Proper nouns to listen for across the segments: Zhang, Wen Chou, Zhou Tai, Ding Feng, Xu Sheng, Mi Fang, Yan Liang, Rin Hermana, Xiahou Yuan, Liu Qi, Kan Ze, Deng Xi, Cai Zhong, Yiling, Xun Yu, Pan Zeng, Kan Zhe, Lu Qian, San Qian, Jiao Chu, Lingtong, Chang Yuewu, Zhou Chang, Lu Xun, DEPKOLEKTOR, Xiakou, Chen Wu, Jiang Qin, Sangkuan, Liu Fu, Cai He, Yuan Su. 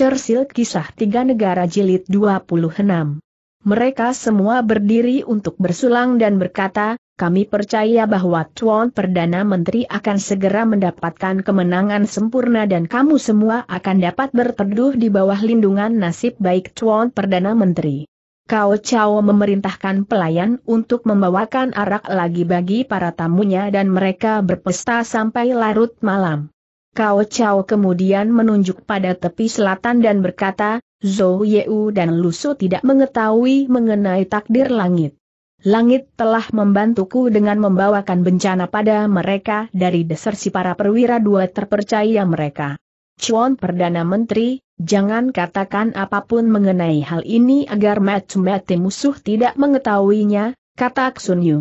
Cersil Kisah Tiga Negara Jilid 26. Mereka semua berdiri untuk bersulang dan berkata, kami percaya bahwa Tuan Perdana Menteri akan segera mendapatkan kemenangan sempurna dan kamu semua akan dapat berteduh di bawah lindungan nasib baik Tuan Perdana Menteri. Cao Cao memerintahkan pelayan untuk membawakan arak lagi bagi para tamunya dan mereka berpesta sampai larut malam. Cao Cao kemudian menunjuk pada tepi selatan dan berkata, Zhou Yu dan Lu Su tidak mengetahui mengenai takdir langit. Langit telah membantuku dengan membawakan bencana pada mereka dari desersi para perwira dua terpercaya mereka. Tuan Perdana Menteri, jangan katakan apapun mengenai hal ini agar mata-mata musuh tidak mengetahuinya, kata Xun Yu.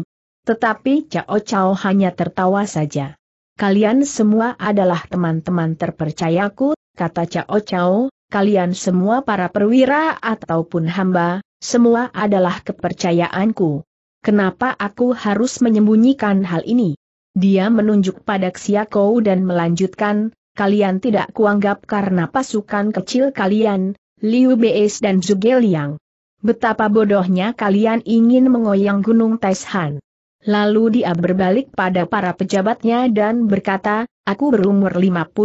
Tetapi Cao Cao hanya tertawa saja. Kalian semua adalah teman-teman terpercayaku, kata Cao Cao, kalian semua para perwira ataupun hamba, semua adalah kepercayaanku. Kenapa aku harus menyembunyikan hal ini? Dia menunjuk pada Xiakou dan melanjutkan, kalian tidak kuanggap karena pasukan kecil kalian, Liu Bei dan Zhuge Liang. Betapa bodohnya kalian ingin mengoyang Gunung Taishan. Lalu dia berbalik pada para pejabatnya dan berkata, aku berumur 54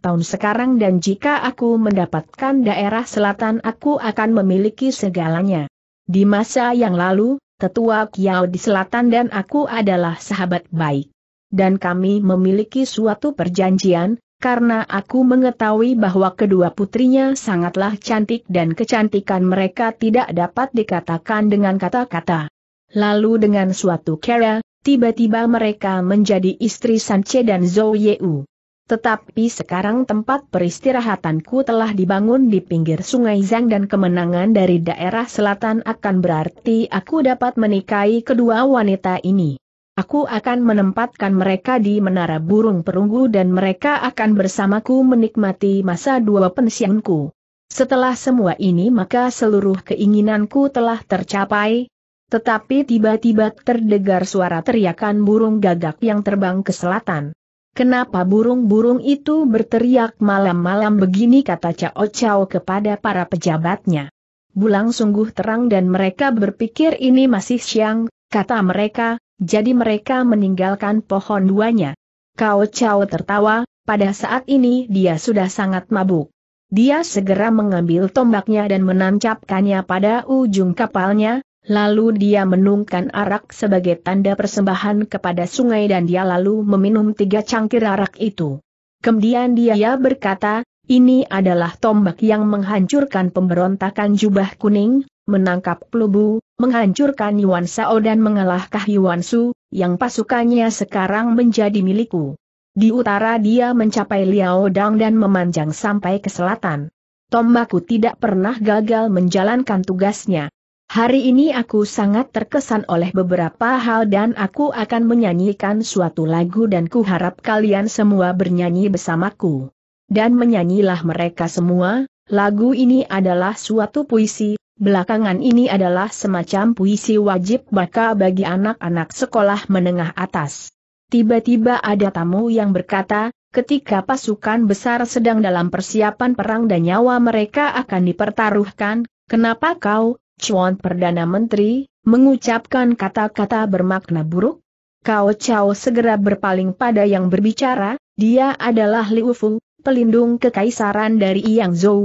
tahun sekarang dan jika aku mendapatkan daerah selatan aku akan memiliki segalanya. Di masa yang lalu, tetua Kiao di selatan dan aku adalah sahabat baik. Dan kami memiliki suatu perjanjian, karena aku mengetahui bahwa kedua putrinya sangatlah cantik dan kecantikan mereka tidak dapat dikatakan dengan kata-kata. Lalu dengan suatu kera, tiba-tiba mereka menjadi istri Sanche dan Zhou Yu. Tetapi sekarang tempat peristirahatanku telah dibangun di pinggir sungai Zhang dan kemenangan dari daerah selatan akan berarti aku dapat menikahi kedua wanita ini. Aku akan menempatkan mereka di menara burung perunggu dan mereka akan bersamaku menikmati masa dua pensiunku. Setelah semua ini maka seluruh keinginanku telah tercapai. Tetapi tiba-tiba terdengar suara teriakan burung gagak yang terbang ke selatan. Kenapa burung-burung itu berteriak malam-malam begini, kata Cao Cao kepada para pejabatnya. Bulan sungguh terang dan mereka berpikir ini masih siang, kata mereka, jadi mereka meninggalkan pohon duanya. Cao Cao tertawa, pada saat ini dia sudah sangat mabuk. Dia segera mengambil tombaknya dan menancapkannya pada ujung kapalnya. Lalu dia menungkan arak sebagai tanda persembahan kepada sungai dan dia lalu meminum 3 cangkir arak itu. Kemudian dia berkata, ini adalah tombak yang menghancurkan pemberontakan jubah kuning, menangkap klubu, menghancurkan Yuan Shao dan mengalahkan Yuan Su, yang pasukannya sekarang menjadi milikku. Di utara dia mencapai Liao Dang dan memanjang sampai ke selatan. Tombakku tidak pernah gagal menjalankan tugasnya. Hari ini aku sangat terkesan oleh beberapa hal dan aku akan menyanyikan suatu lagu dan kuharap kalian semua bernyanyi bersamaku. Dan menyanyilah mereka semua, lagu ini adalah suatu puisi, belakangan ini adalah semacam puisi wajib baca bagi anak-anak sekolah menengah atas. Tiba-tiba ada tamu yang berkata, ketika pasukan besar sedang dalam persiapan perang dan nyawa mereka akan dipertaruhkan, kenapa kau, Tuan Perdana Menteri, mengucapkan kata-kata bermakna buruk? Cao Cao segera berpaling pada yang berbicara, dia adalah Liu Fu, pelindung kekaisaran dari Yang Zhou.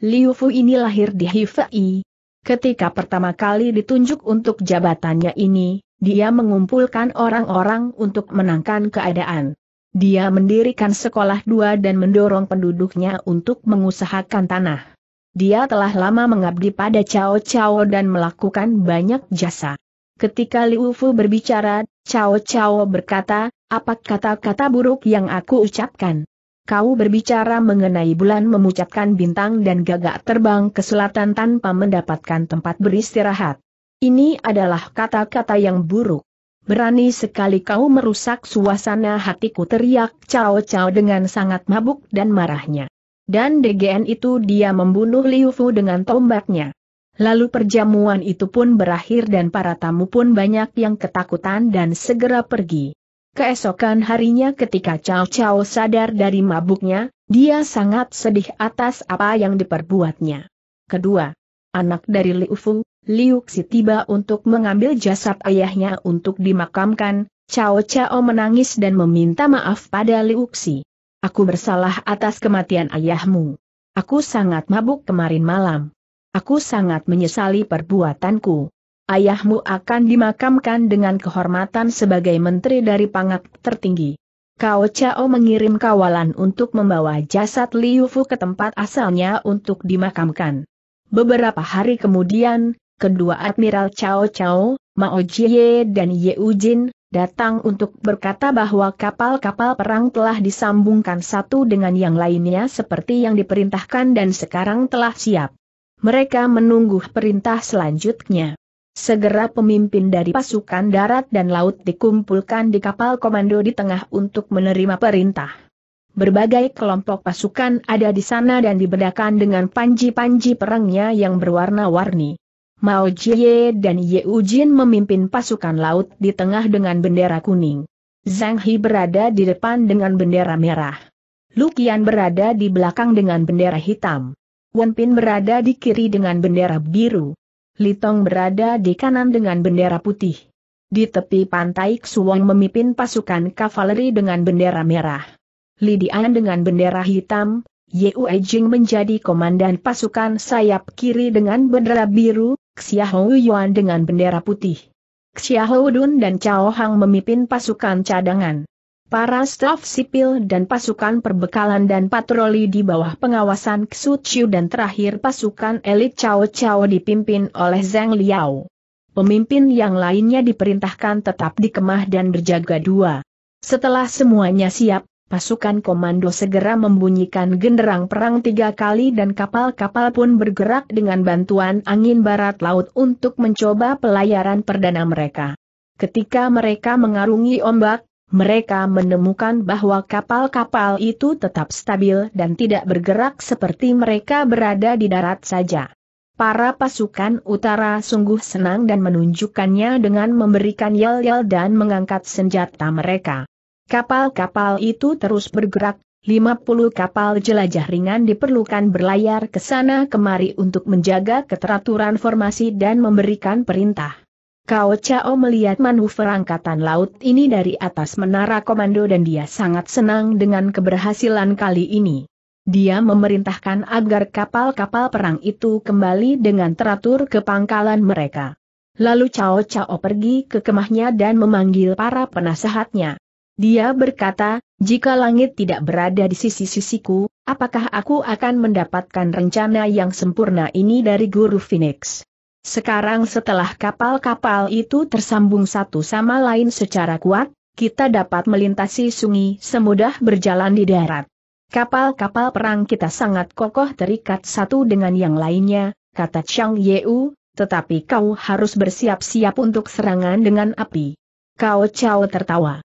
Liu Fu ini lahir di Hefei. Ketika pertama kali ditunjuk untuk jabatannya ini, dia mengumpulkan orang-orang untuk menangkan keadaan. Dia mendirikan sekolah dua dan mendorong penduduknya untuk mengusahakan tanah. Dia telah lama mengabdi pada Cao Cao dan melakukan banyak jasa. Ketika Liu Fu berbicara, Cao Cao berkata, apa kata-kata buruk yang aku ucapkan? Kau berbicara mengenai bulan memuncakkan bintang dan gagak terbang ke selatan tanpa mendapatkan tempat beristirahat. Ini adalah kata-kata yang buruk. Berani sekali kau merusak suasana hatiku, teriak Cao Cao dengan sangat mabuk dan marahnya. Dan dengan itu dia membunuh Liu Fu dengan tombaknya. Lalu perjamuan itu pun berakhir dan para tamu pun banyak yang ketakutan dan segera pergi. Keesokan harinya ketika Cao Cao sadar dari mabuknya, dia sangat sedih atas apa yang diperbuatnya. Kedua, anak dari Liu Fu, Liu Qi tiba untuk mengambil jasad ayahnya untuk dimakamkan. Cao Cao menangis dan meminta maaf pada Liu Qi. "Aku bersalah atas kematian ayahmu. Aku sangat mabuk kemarin malam. Aku sangat menyesali perbuatanku. Ayahmu akan dimakamkan dengan kehormatan sebagai menteri dari pangkat tertinggi." Cao Cao mengirim kawalan untuk membawa jasad Liu Fu ke tempat asalnya untuk dimakamkan. Beberapa hari kemudian, kedua Admiral Cao Cao, Mao Jie dan Yue Jin, datang untuk berkata bahwa kapal-kapal perang telah disambungkan satu dengan yang lainnya seperti yang diperintahkan dan sekarang telah siap. Mereka menunggu perintah selanjutnya. Segera pemimpin dari pasukan darat dan laut dikumpulkan di kapal komando di tengah untuk menerima perintah. Berbagai kelompok pasukan ada di sana dan dibedakan dengan panji-panji perangnya yang berwarna-warni. Mao Jie dan Yue Jin memimpin pasukan laut di tengah dengan bendera kuning. Zhang He berada di depan dengan bendera merah. Lu Qian berada di belakang dengan bendera hitam. Wen Pin berada di kiri dengan bendera biru. Lingtong berada di kanan dengan bendera putih. Di tepi pantai Xu Wang memimpin pasukan kavaleri dengan bendera merah. Lidian dengan bendera hitam, Yue Jing menjadi komandan pasukan sayap kiri dengan bendera biru, Xiahou Yuan dengan bendera putih. Xiahou Dun dan Cao Hang memimpin pasukan cadangan. Para staf sipil dan pasukan perbekalan dan patroli di bawah pengawasan Xu Sheng dan terakhir pasukan elit Cao Cao dipimpin oleh Zhang Liao. Pemimpin yang lainnya diperintahkan tetap dikemah dan berjaga dua. Setelah semuanya siap, pasukan komando segera membunyikan genderang perang tiga kali dan kapal-kapal pun bergerak dengan bantuan angin barat laut untuk mencoba pelayaran perdana mereka. Ketika mereka mengarungi ombak, mereka menemukan bahwa kapal-kapal itu tetap stabil dan tidak bergerak seperti mereka berada di darat saja. Para pasukan utara sungguh senang dan menunjukkannya dengan memberikan yel-yel dan mengangkat senjata mereka. Kapal-kapal itu terus bergerak, 50 kapal jelajah ringan diperlukan berlayar ke sana kemari untuk menjaga keteraturan formasi dan memberikan perintah. Cao Cao melihat manuver angkatan laut ini dari atas menara komando dan dia sangat senang dengan keberhasilan kali ini. Dia memerintahkan agar kapal-kapal perang itu kembali dengan teratur ke pangkalan mereka. Lalu Cao Cao pergi ke kemahnya dan memanggil para penasehatnya. Dia berkata, "Jika langit tidak berada di sisi-sisiku, apakah aku akan mendapatkan rencana yang sempurna ini dari Guru Phoenix?" Sekarang setelah kapal-kapal itu tersambung satu sama lain secara kuat, kita dapat melintasi sungai semudah berjalan di darat. Kapal-kapal perang kita sangat kokoh terikat satu dengan yang lainnya, kata Chang Yuewu, tetapi kau harus bersiap-siap untuk serangan dengan api. Cao Cao tertawa.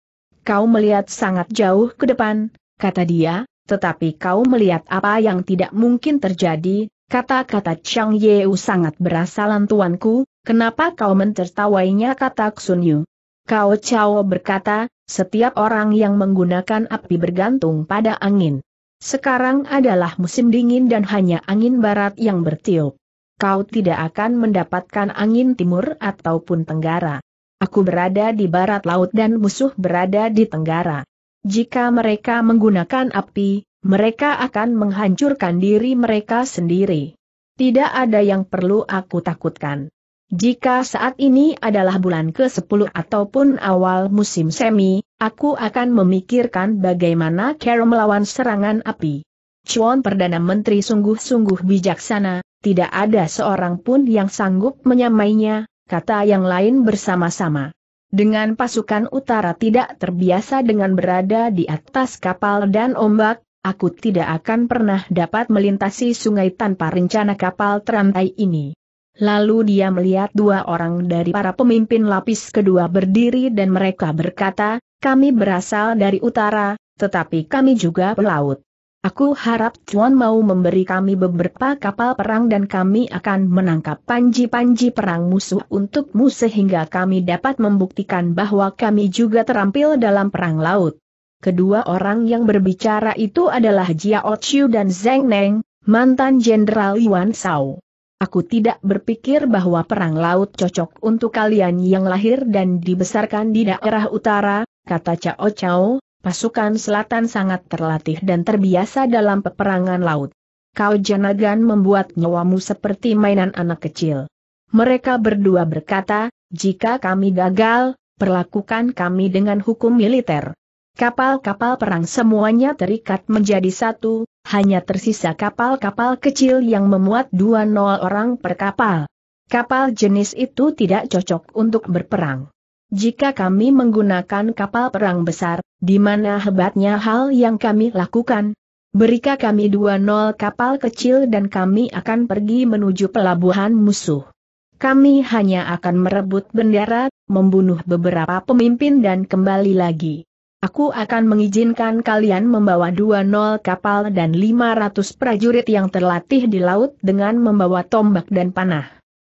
"Kau melihat sangat jauh ke depan," kata dia, "tetapi kau melihat apa yang tidak mungkin terjadi." Kata-kata Chang Yuewu sangat berasalan tuanku, "Kenapa kau mentertawainya?" kata Xun Yu. Cao Cao berkata, "Setiap orang yang menggunakan api bergantung pada angin. Sekarang adalah musim dingin dan hanya angin barat yang bertiup. Kau tidak akan mendapatkan angin timur ataupun tenggara. Aku berada di barat laut dan musuh berada di tenggara. Jika mereka menggunakan api, mereka akan menghancurkan diri mereka sendiri. Tidak ada yang perlu aku takutkan. Jika saat ini adalah bulan ke-10 ataupun awal musim semi, aku akan memikirkan bagaimana cara melawan serangan api." Chuan Perdana Menteri sungguh-sungguh bijaksana, "Tidak ada seorang pun yang sanggup menyamainya," kata yang lain bersama-sama. Dengan pasukan utara tidak terbiasa dengan berada di atas kapal dan ombak, aku tidak akan pernah dapat melintasi sungai tanpa rencana kapal terantai ini. Lalu dia melihat dua orang dari para pemimpin lapis kedua berdiri dan mereka berkata, "Kami berasal dari utara, tetapi kami juga pelaut. Aku harap Tuan mau memberi kami beberapa kapal perang dan kami akan menangkap panji-panji perang musuh untukmu sehingga kami dapat membuktikan bahwa kami juga terampil dalam perang laut." Kedua orang yang berbicara itu adalah Jiao Chu dan Zeng Neng, mantan Jenderal Yuan Shao. "Aku tidak berpikir bahwa perang laut cocok untuk kalian yang lahir dan dibesarkan di daerah utara," kata Cao Cao. "Pasukan selatan sangat terlatih dan terbiasa dalam peperangan laut. Kau janagan membuat nyawamu seperti mainan anak kecil." Mereka berdua berkata, "Jika kami gagal, perlakukan kami dengan hukum militer." Kapal-kapal perang semuanya terikat menjadi satu, hanya tersisa kapal-kapal kecil yang memuat 20 orang per kapal. Kapal jenis itu tidak cocok untuk berperang. Jika kami menggunakan kapal perang besar, di mana hebatnya hal yang kami lakukan? Berikan kami 20 kapal kecil dan kami akan pergi menuju pelabuhan musuh. Kami hanya akan merebut bendera, membunuh beberapa pemimpin dan kembali lagi. Aku akan mengizinkan kalian membawa 20 kapal dan 500 prajurit yang terlatih di laut dengan membawa tombak dan panah.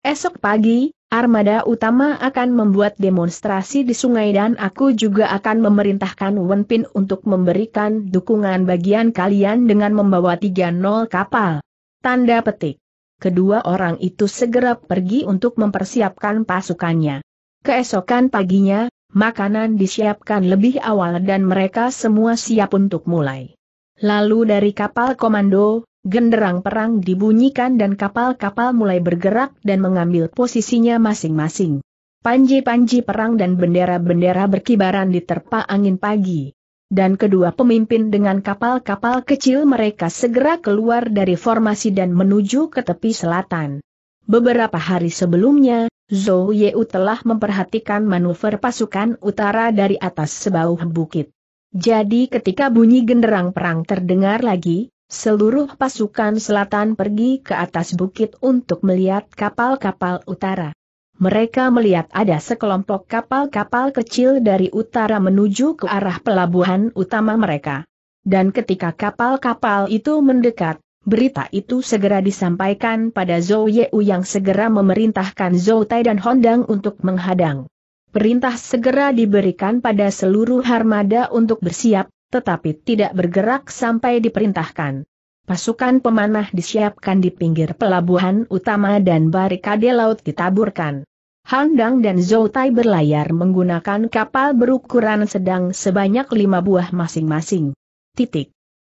Esok pagi, armada utama akan membuat demonstrasi di sungai dan aku juga akan memerintahkan Wen Pin untuk memberikan dukungan bagian kalian dengan membawa 30 kapal." Tanda petik. Kedua orang itu segera pergi untuk mempersiapkan pasukannya. Keesokan paginya, makanan disiapkan lebih awal dan mereka semua siap untuk mulai. Lalu dari kapal komando, genderang perang dibunyikan dan kapal-kapal mulai bergerak dan mengambil posisinya masing-masing. Panji-panji perang dan bendera-bendera berkibaran diterpa angin pagi. Dan kedua pemimpin dengan kapal-kapal kecil mereka segera keluar dari formasi dan menuju ke tepi selatan. Beberapa hari sebelumnya, Zhou Yu telah memperhatikan manuver pasukan utara dari atas sebawah bukit. Jadi ketika bunyi genderang perang terdengar lagi, seluruh pasukan selatan pergi ke atas bukit untuk melihat kapal-kapal utara. Mereka melihat ada sekelompok kapal-kapal kecil dari utara menuju ke arah pelabuhan utama mereka. Dan ketika kapal-kapal itu mendekat, berita itu segera disampaikan pada Zhou Yu yang segera memerintahkan Zhou Tai dan Han Dang untuk menghadang. Perintah segera diberikan pada seluruh armada untuk bersiap, tetapi tidak bergerak sampai diperintahkan. Pasukan pemanah disiapkan di pinggir pelabuhan utama dan barikade laut ditaburkan. Han Dang dan Zhou Tai berlayar menggunakan kapal berukuran sedang sebanyak 5 buah masing-masing.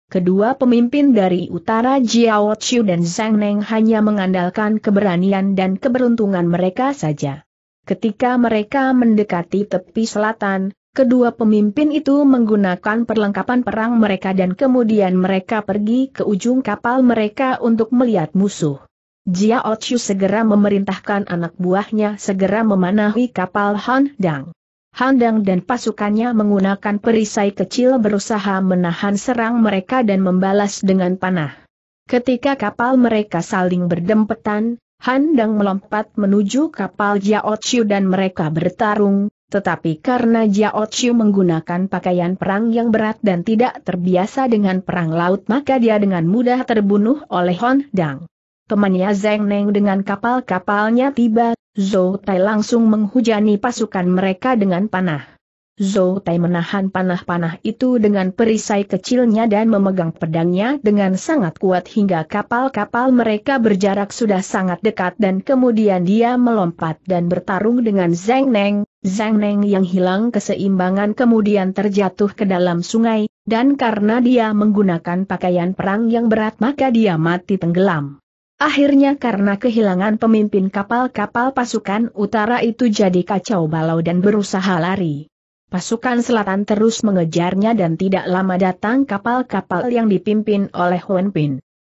Kedua pemimpin dari utara Jiao Chu dan Zhang Neng hanya mengandalkan keberanian dan keberuntungan mereka saja. Ketika mereka mendekati tepi selatan, kedua pemimpin itu menggunakan perlengkapan perang mereka dan kemudian mereka pergi ke ujung kapal mereka untuk melihat musuh. Jiao Chu segera memerintahkan anak buahnya segera memanahi kapal Han Dang. Han Dang dan pasukannya menggunakan perisai kecil berusaha menahan serang mereka dan membalas dengan panah. Ketika kapal mereka saling berdempetan, Han Dang melompat menuju kapal Jiao Chu dan mereka bertarung. Tetapi karena Jiao Chu menggunakan pakaian perang yang berat dan tidak terbiasa dengan perang laut, maka dia dengan mudah terbunuh oleh Han Dang. Temannya Zeng Neng dengan kapal-kapalnya tiba, Zhou Tai langsung menghujani pasukan mereka dengan panah. Zhou Tai menahan panah-panah itu dengan perisai kecilnya dan memegang pedangnya dengan sangat kuat hingga kapal-kapal mereka berjarak sudah sangat dekat dan kemudian dia melompat dan bertarung dengan Zeng Neng. Zhang Neng yang hilang keseimbangan kemudian terjatuh ke dalam sungai, dan karena dia menggunakan pakaian perang yang berat maka dia mati tenggelam. Akhirnya karena kehilangan pemimpin kapal-kapal pasukan utara itu jadi kacau balau dan berusaha lari. Pasukan selatan terus mengejarnya dan tidak lama datang kapal-kapal yang dipimpin oleh Wen Pin.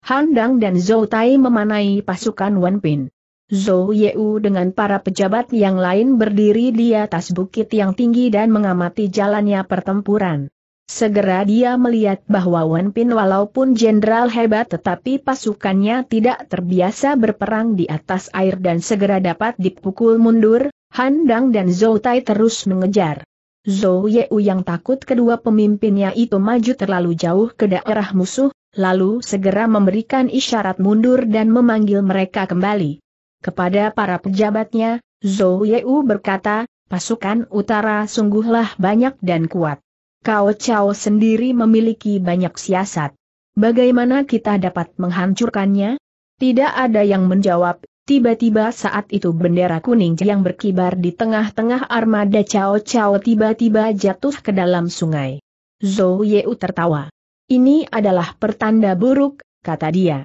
Han Dang dan Zhou Tai memanai pasukan Wen Pin. Zhou Yu dengan para pejabat yang lain berdiri di atas bukit yang tinggi dan mengamati jalannya pertempuran. Segera dia melihat bahwa Wen Pin walaupun jenderal hebat tetapi pasukannya tidak terbiasa berperang di atas air dan segera dapat dipukul mundur. Han Dang dan Zhou Tai terus mengejar. Zhou Yu yang takut kedua pemimpinnya itu maju terlalu jauh ke daerah musuh, lalu segera memberikan isyarat mundur dan memanggil mereka kembali. Kepada para pejabatnya, Zhou Yu berkata, pasukan utara sungguhlah banyak dan kuat. Cao Cao sendiri memiliki banyak siasat. Bagaimana kita dapat menghancurkannya? Tidak ada yang menjawab. Tiba-tiba saat itu bendera kuning yang berkibar di tengah-tengah armada Cao Cao tiba-tiba jatuh ke dalam sungai. Zhou Yu tertawa. Ini adalah pertanda buruk, kata dia.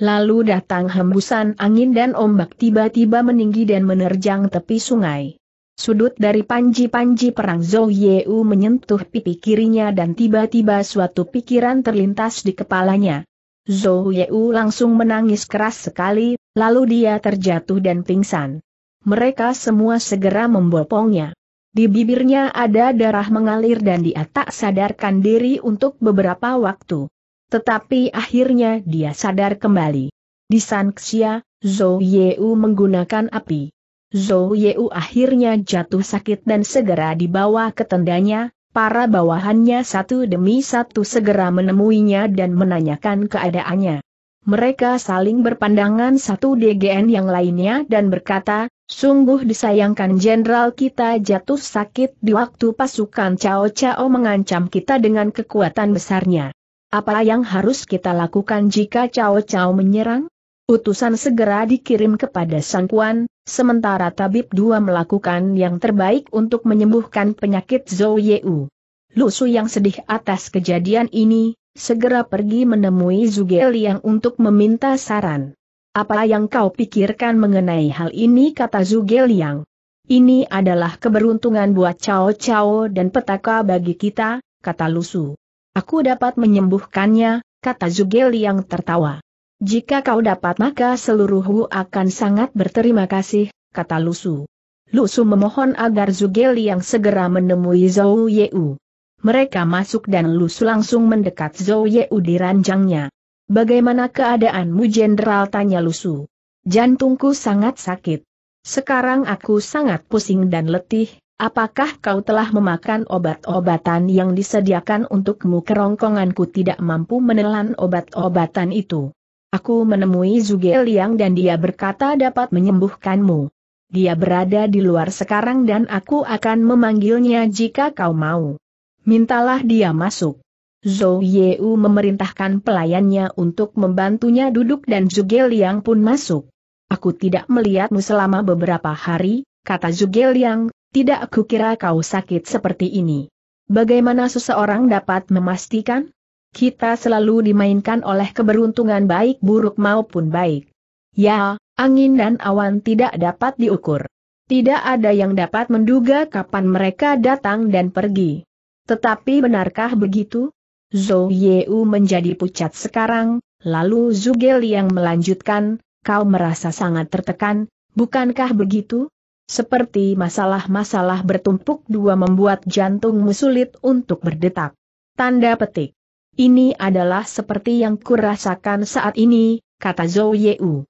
Lalu datang hembusan angin dan ombak tiba-tiba meninggi dan menerjang tepi sungai. Sudut dari panji-panji perang Zhou Yu menyentuh pipi kirinya dan tiba-tiba suatu pikiran terlintas di kepalanya. Zhou Yu langsung menangis keras sekali, lalu dia terjatuh dan pingsan. Mereka semua segera membopongnya. Di bibirnya ada darah mengalir dan dia tak sadarkan diri untuk beberapa waktu. Tetapi akhirnya dia sadar kembali. Di Sanxia, Zhou Yu menggunakan api. Zhou Yu akhirnya jatuh sakit dan segera dibawa ke tendanya. Para bawahannya satu demi satu segera menemuinya dan menanyakan keadaannya. Mereka saling berpandangan satu dengan yang lainnya dan berkata, sungguh disayangkan jenderal kita jatuh sakit di waktu pasukan Cao Cao mengancam kita dengan kekuatan besarnya. Apa yang harus kita lakukan jika Cao Cao menyerang? Utusan segera dikirim kepada Sangkuan, sementara tabib dua melakukan yang terbaik untuk menyembuhkan penyakit Zhou Yu. Lu Su yang sedih atas kejadian ini, segera pergi menemui Zhuge Liang untuk meminta saran. Apa yang kau pikirkan mengenai hal ini, kata Zhuge Liang. Ini adalah keberuntungan buat Cao Cao dan petaka bagi kita, kata Lu Su. Aku dapat menyembuhkannya, kata Zhuge Liang tertawa. Jika kau dapat maka seluruhmu akan sangat berterima kasih, kata Lu Su. Lu Su memohon agar Zhuge Liang segera menemui Zhou Yu. Mereka masuk dan Lu Su langsung mendekat Zhou Yu di ranjangnya. Bagaimana keadaanmu jenderal, tanya Lu Su. Jantungku sangat sakit. Sekarang aku sangat pusing dan letih, apakah kau telah memakan obat-obatan yang disediakan untukmu? Kerongkonganku tidak mampu menelan obat-obatan itu. Aku menemui Zhuge Liang dan dia berkata dapat menyembuhkanmu. Dia berada di luar sekarang dan aku akan memanggilnya jika kau mau. Mintalah dia masuk. Zhou Yu memerintahkan pelayannya untuk membantunya duduk dan Zhuge Liang pun masuk. Aku tidak melihatmu selama beberapa hari, kata Zhuge Liang, tidak aku kira kau sakit seperti ini. Bagaimana seseorang dapat memastikan? Kita selalu dimainkan oleh keberuntungan baik buruk maupun baik. Ya, angin dan awan tidak dapat diukur. Tidak ada yang dapat menduga kapan mereka datang dan pergi. Tetapi benarkah begitu? Zhou Yu menjadi pucat sekarang, lalu Zhuge Liang melanjutkan, kau merasa sangat tertekan, bukankah begitu? Seperti masalah-masalah bertumpuk dua membuat jantungmu sulit untuk berdetak. Tanda petik. Ini adalah seperti yang kurasakan saat ini, kata Zhou Yu.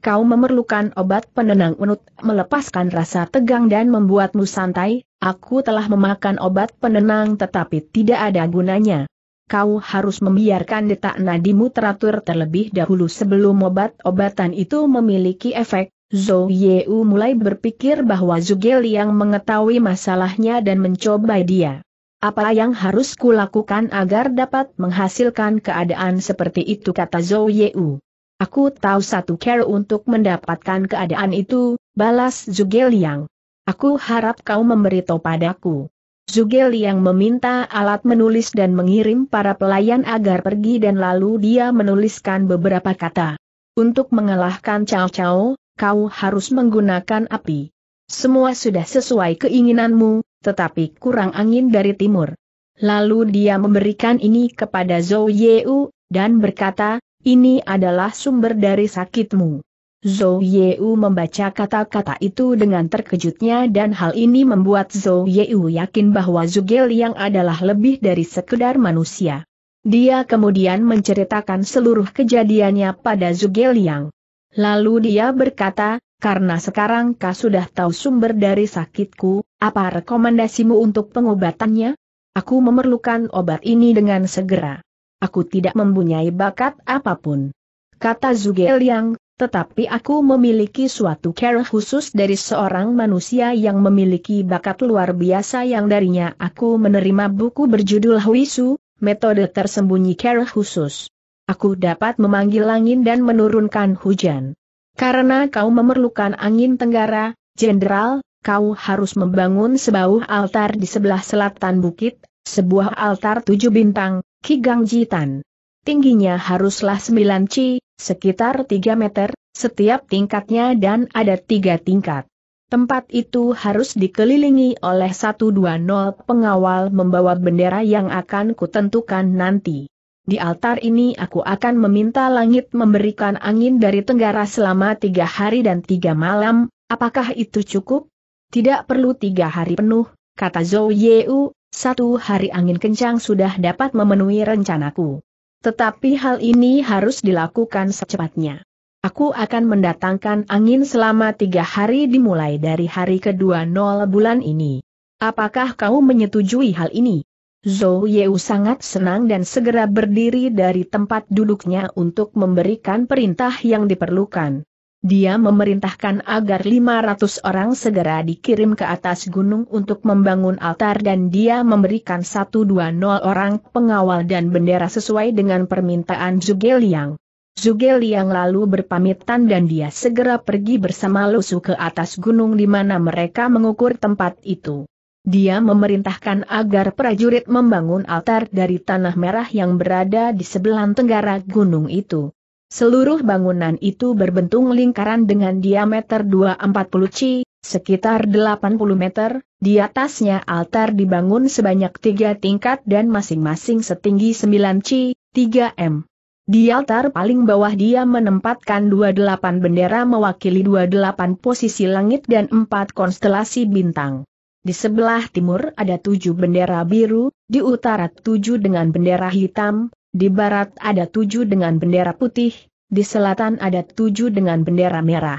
Kau memerlukan obat penenang untuk melepaskan rasa tegang dan membuatmu santai. Aku telah memakan obat penenang tetapi tidak ada gunanya. Kau harus membiarkan detak nadimu teratur terlebih dahulu sebelum obat-obatan itu memiliki efek. Zhou Yu mulai berpikir bahwa Zhuge Liang mengetahui masalahnya dan mencobai dia. Apa yang harus kulakukan agar dapat menghasilkan keadaan seperti itu, kata Zhou Yu. Aku tahu satu cara untuk mendapatkan keadaan itu, balas Zhuge Liang. Aku harap kau memberitahu padaku. Zhuge Liang meminta alat menulis dan mengirim para pelayan agar pergi dan lalu dia menuliskan beberapa kata. Untuk mengalahkan Cao Cao, kau harus menggunakan api. Semua sudah sesuai keinginanmu, tetapi kurang angin dari timur. Lalu dia memberikan ini kepada Zhou Yu, dan berkata, ini adalah sumber dari sakitmu. Zhou Yu membaca kata-kata itu dengan terkejutnya dan hal ini membuat Zhou Yu yakin bahwa Zhuge Liang adalah lebih dari sekedar manusia. Dia kemudian menceritakan seluruh kejadiannya pada Zhuge Liang. Lalu dia berkata, karena sekarang kau sudah tahu sumber dari sakitku, apa rekomendasimu untuk pengobatannya? Aku memerlukan obat ini dengan segera. Aku tidak mempunyai bakat apapun," kata Zhuge Liang, "tetapi aku memiliki suatu cara khusus dari seorang manusia yang memiliki bakat luar biasa yang darinya aku menerima buku berjudul Hui Su, Metode Tersembunyi Cara Khusus. Aku dapat memanggil angin dan menurunkan hujan. Karena kau memerlukan angin tenggara, Jenderal, kau harus membangun sebuah altar di sebelah selatan bukit, sebuah altar 7 bintang, Qigangjitan. Tingginya haruslah 9 qi, sekitar 3 meter, setiap tingkatnya dan ada 3 tingkat. Tempat itu harus dikelilingi oleh 120 pengawal membawa bendera yang akan kutentukan nanti. Di altar ini aku akan meminta langit memberikan angin dari tenggara selama 3 hari dan 3 malam, apakah itu cukup?" "Tidak perlu 3 hari penuh," kata Zhou Yu, "1 hari angin kencang sudah dapat memenuhi rencanaku. Tetapi hal ini harus dilakukan secepatnya. Aku akan mendatangkan angin selama 3 hari dimulai dari hari kedua 0 bulan ini. Apakah kau menyetujui hal ini?" Zhou Yu sangat senang dan segera berdiri dari tempat duduknya untuk memberikan perintah yang diperlukan. Dia memerintahkan agar 500 orang segera dikirim ke atas gunung untuk membangun altar dan dia memberikan 120 orang pengawal dan bendera sesuai dengan permintaan Zhuge Liang. Zhuge Liang lalu berpamitan dan dia segera pergi bersama Lu Su ke atas gunung di mana mereka mengukur tempat itu. Dia memerintahkan agar prajurit membangun altar dari tanah merah yang berada di sebelah tenggara gunung itu. Seluruh bangunan itu berbentuk lingkaran dengan diameter 240 qi, sekitar 80 meter, di atasnya altar dibangun sebanyak 3 tingkat dan masing-masing setinggi 9 qi, 3 m. Di altar paling bawah dia menempatkan 28 bendera mewakili 28 posisi langit dan 4 konstelasi bintang. Di sebelah timur ada 7 bendera biru, di utara 7 dengan bendera hitam, di barat ada 7 dengan bendera putih, di selatan ada 7 dengan bendera merah.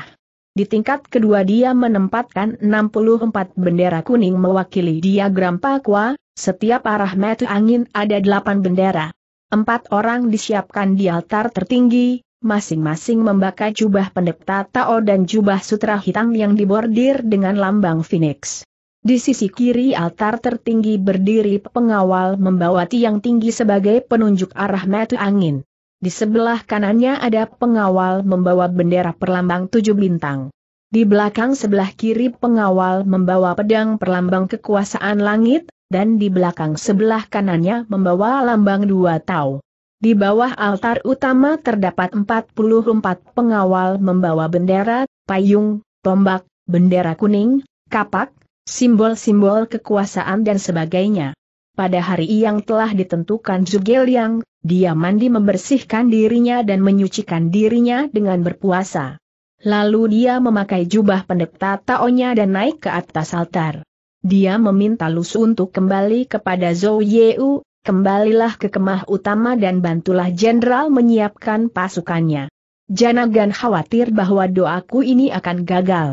Di tingkat kedua dia menempatkan 64 bendera kuning mewakili diagram Pakua, setiap arah mata angin ada 8 bendera. 4 orang disiapkan di altar tertinggi, masing-masing membakai jubah pendeta Tao dan jubah sutra hitam yang dibordir dengan lambang Phoenix. Di sisi kiri altar tertinggi berdiri pengawal membawa tiang tinggi sebagai penunjuk arah mata angin. Di sebelah kanannya ada pengawal membawa bendera perlambang 7 bintang. Di belakang sebelah kiri pengawal membawa pedang perlambang kekuasaan langit, dan di belakang sebelah kanannya membawa lambang 2 tao. Di bawah altar utama terdapat 44 pengawal membawa bendera, payung, tombak, bendera kuning, kapak, simbol-simbol kekuasaan dan sebagainya. Pada hari yang telah ditentukan Zhuge Liang, dia mandi membersihkan dirinya dan menyucikan dirinya dengan berpuasa. Lalu dia memakai jubah pendeta Tao-nya dan naik ke atas altar. Dia meminta Lu Su untuk kembali kepada Zhou Yu, "Kembalilah ke kemah utama dan bantulah jenderal menyiapkan pasukannya. Jangan khawatir bahwa doaku ini akan gagal."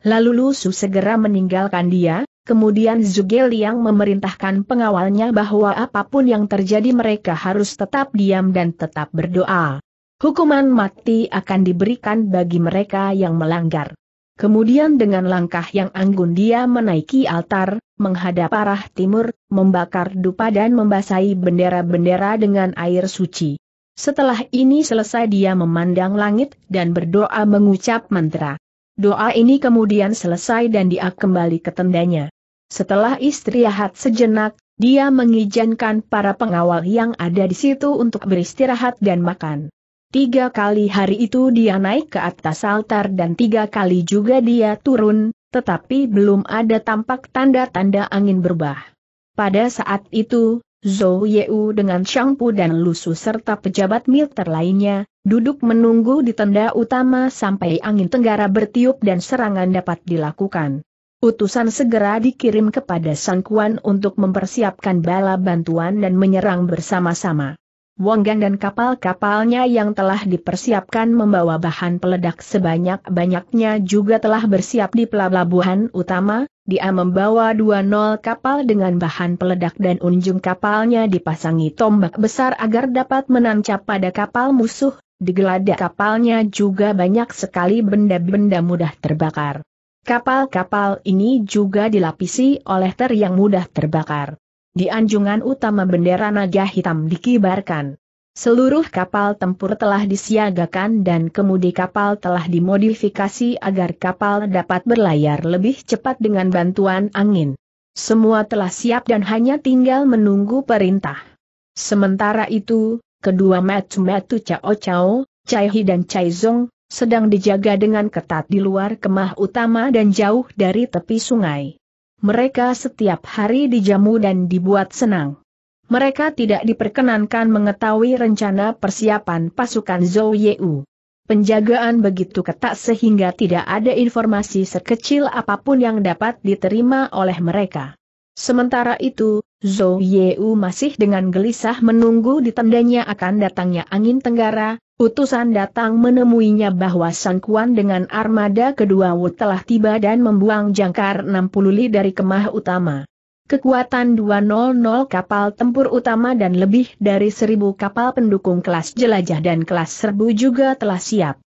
Lalu Lu Su segera meninggalkan dia, kemudian Zhuge Liang memerintahkan pengawalnya bahwa apapun yang terjadi mereka harus tetap diam dan tetap berdoa. Hukuman mati akan diberikan bagi mereka yang melanggar. Kemudian dengan langkah yang anggun dia menaiki altar, menghadap arah timur, membakar dupa dan membasahi bendera-bendera dengan air suci. Setelah ini selesai dia memandang langit dan berdoa mengucap mantra. Doa ini kemudian selesai dan dia kembali ke tendanya. Setelah istirahat sejenak, dia mengizinkan para pengawal yang ada di situ untuk beristirahat dan makan. 3 kali hari itu dia naik ke atas altar dan 3 kali juga dia turun, tetapi belum ada tampak tanda-tanda angin berubah. Pada saat itu, Zhou Yu dengan Cheng Pu dan Lu Su serta pejabat militer lainnya duduk menunggu di tenda utama sampai angin tenggara bertiup dan serangan dapat dilakukan. Utusan segera dikirim kepada Sangkuan untuk mempersiapkan bala bantuan dan menyerang bersama-sama. Wang Gan dan kapal-kapalnya yang telah dipersiapkan membawa bahan peledak sebanyak-banyaknya juga telah bersiap di pelabuhan utama, dia membawa 20 kapal dengan bahan peledak dan unjung kapalnya dipasangi tombak besar agar dapat menancap pada kapal musuh. Di geladak kapalnya juga banyak sekali benda-benda mudah terbakar. Kapal-kapal ini juga dilapisi oleh ter yang mudah terbakar. Di anjungan utama bendera naga hitam dikibarkan. Seluruh kapal tempur telah disiagakan dan kemudi kapal telah dimodifikasi agar kapal dapat berlayar lebih cepat dengan bantuan angin. Semua telah siap dan hanya tinggal menunggu perintah. Sementara itu, kedua matu-matu Cao Cao, Cai He dan Cai Zhong, sedang dijaga dengan ketat di luar kemah utama dan jauh dari tepi sungai. Mereka setiap hari dijamu dan dibuat senang. Mereka tidak diperkenankan mengetahui rencana persiapan pasukan Zhou Yu. Penjagaan begitu ketat sehingga tidak ada informasi sekecil apapun yang dapat diterima oleh mereka. Sementara itu, Zhou Yu masih dengan gelisah menunggu ditandanya akan datangnya angin tenggara. Utusan datang menemuinya bahwa Sun Quan dengan armada kedua Wu telah tiba dan membuang jangkar 60 li dari kemah utama. Kekuatan 200 kapal tempur utama dan lebih dari 1000 kapal pendukung kelas jelajah dan kelas serbu juga telah siap.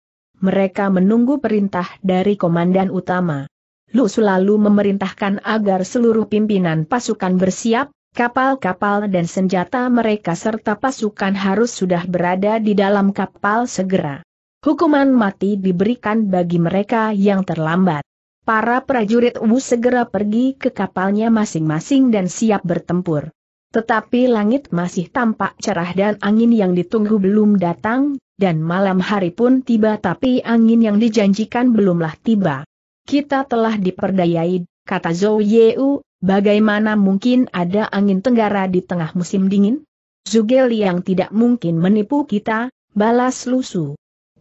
Mereka menunggu perintah dari komandan utama. Lu selalu memerintahkan agar seluruh pimpinan pasukan bersiap, kapal-kapal dan senjata mereka serta pasukan harus sudah berada di dalam kapal segera. Hukuman mati diberikan bagi mereka yang terlambat. Para prajurit Wu segera pergi ke kapalnya masing-masing dan siap bertempur. Tetapi langit masih tampak cerah dan angin yang ditunggu belum datang, dan malam hari pun tiba tapi angin yang dijanjikan belumlah tiba. Kita telah diperdayai, kata Zhou Yu, bagaimana mungkin ada angin tenggara di tengah musim dingin? Zhuge Liang tidak mungkin menipu kita, balas Lu Su.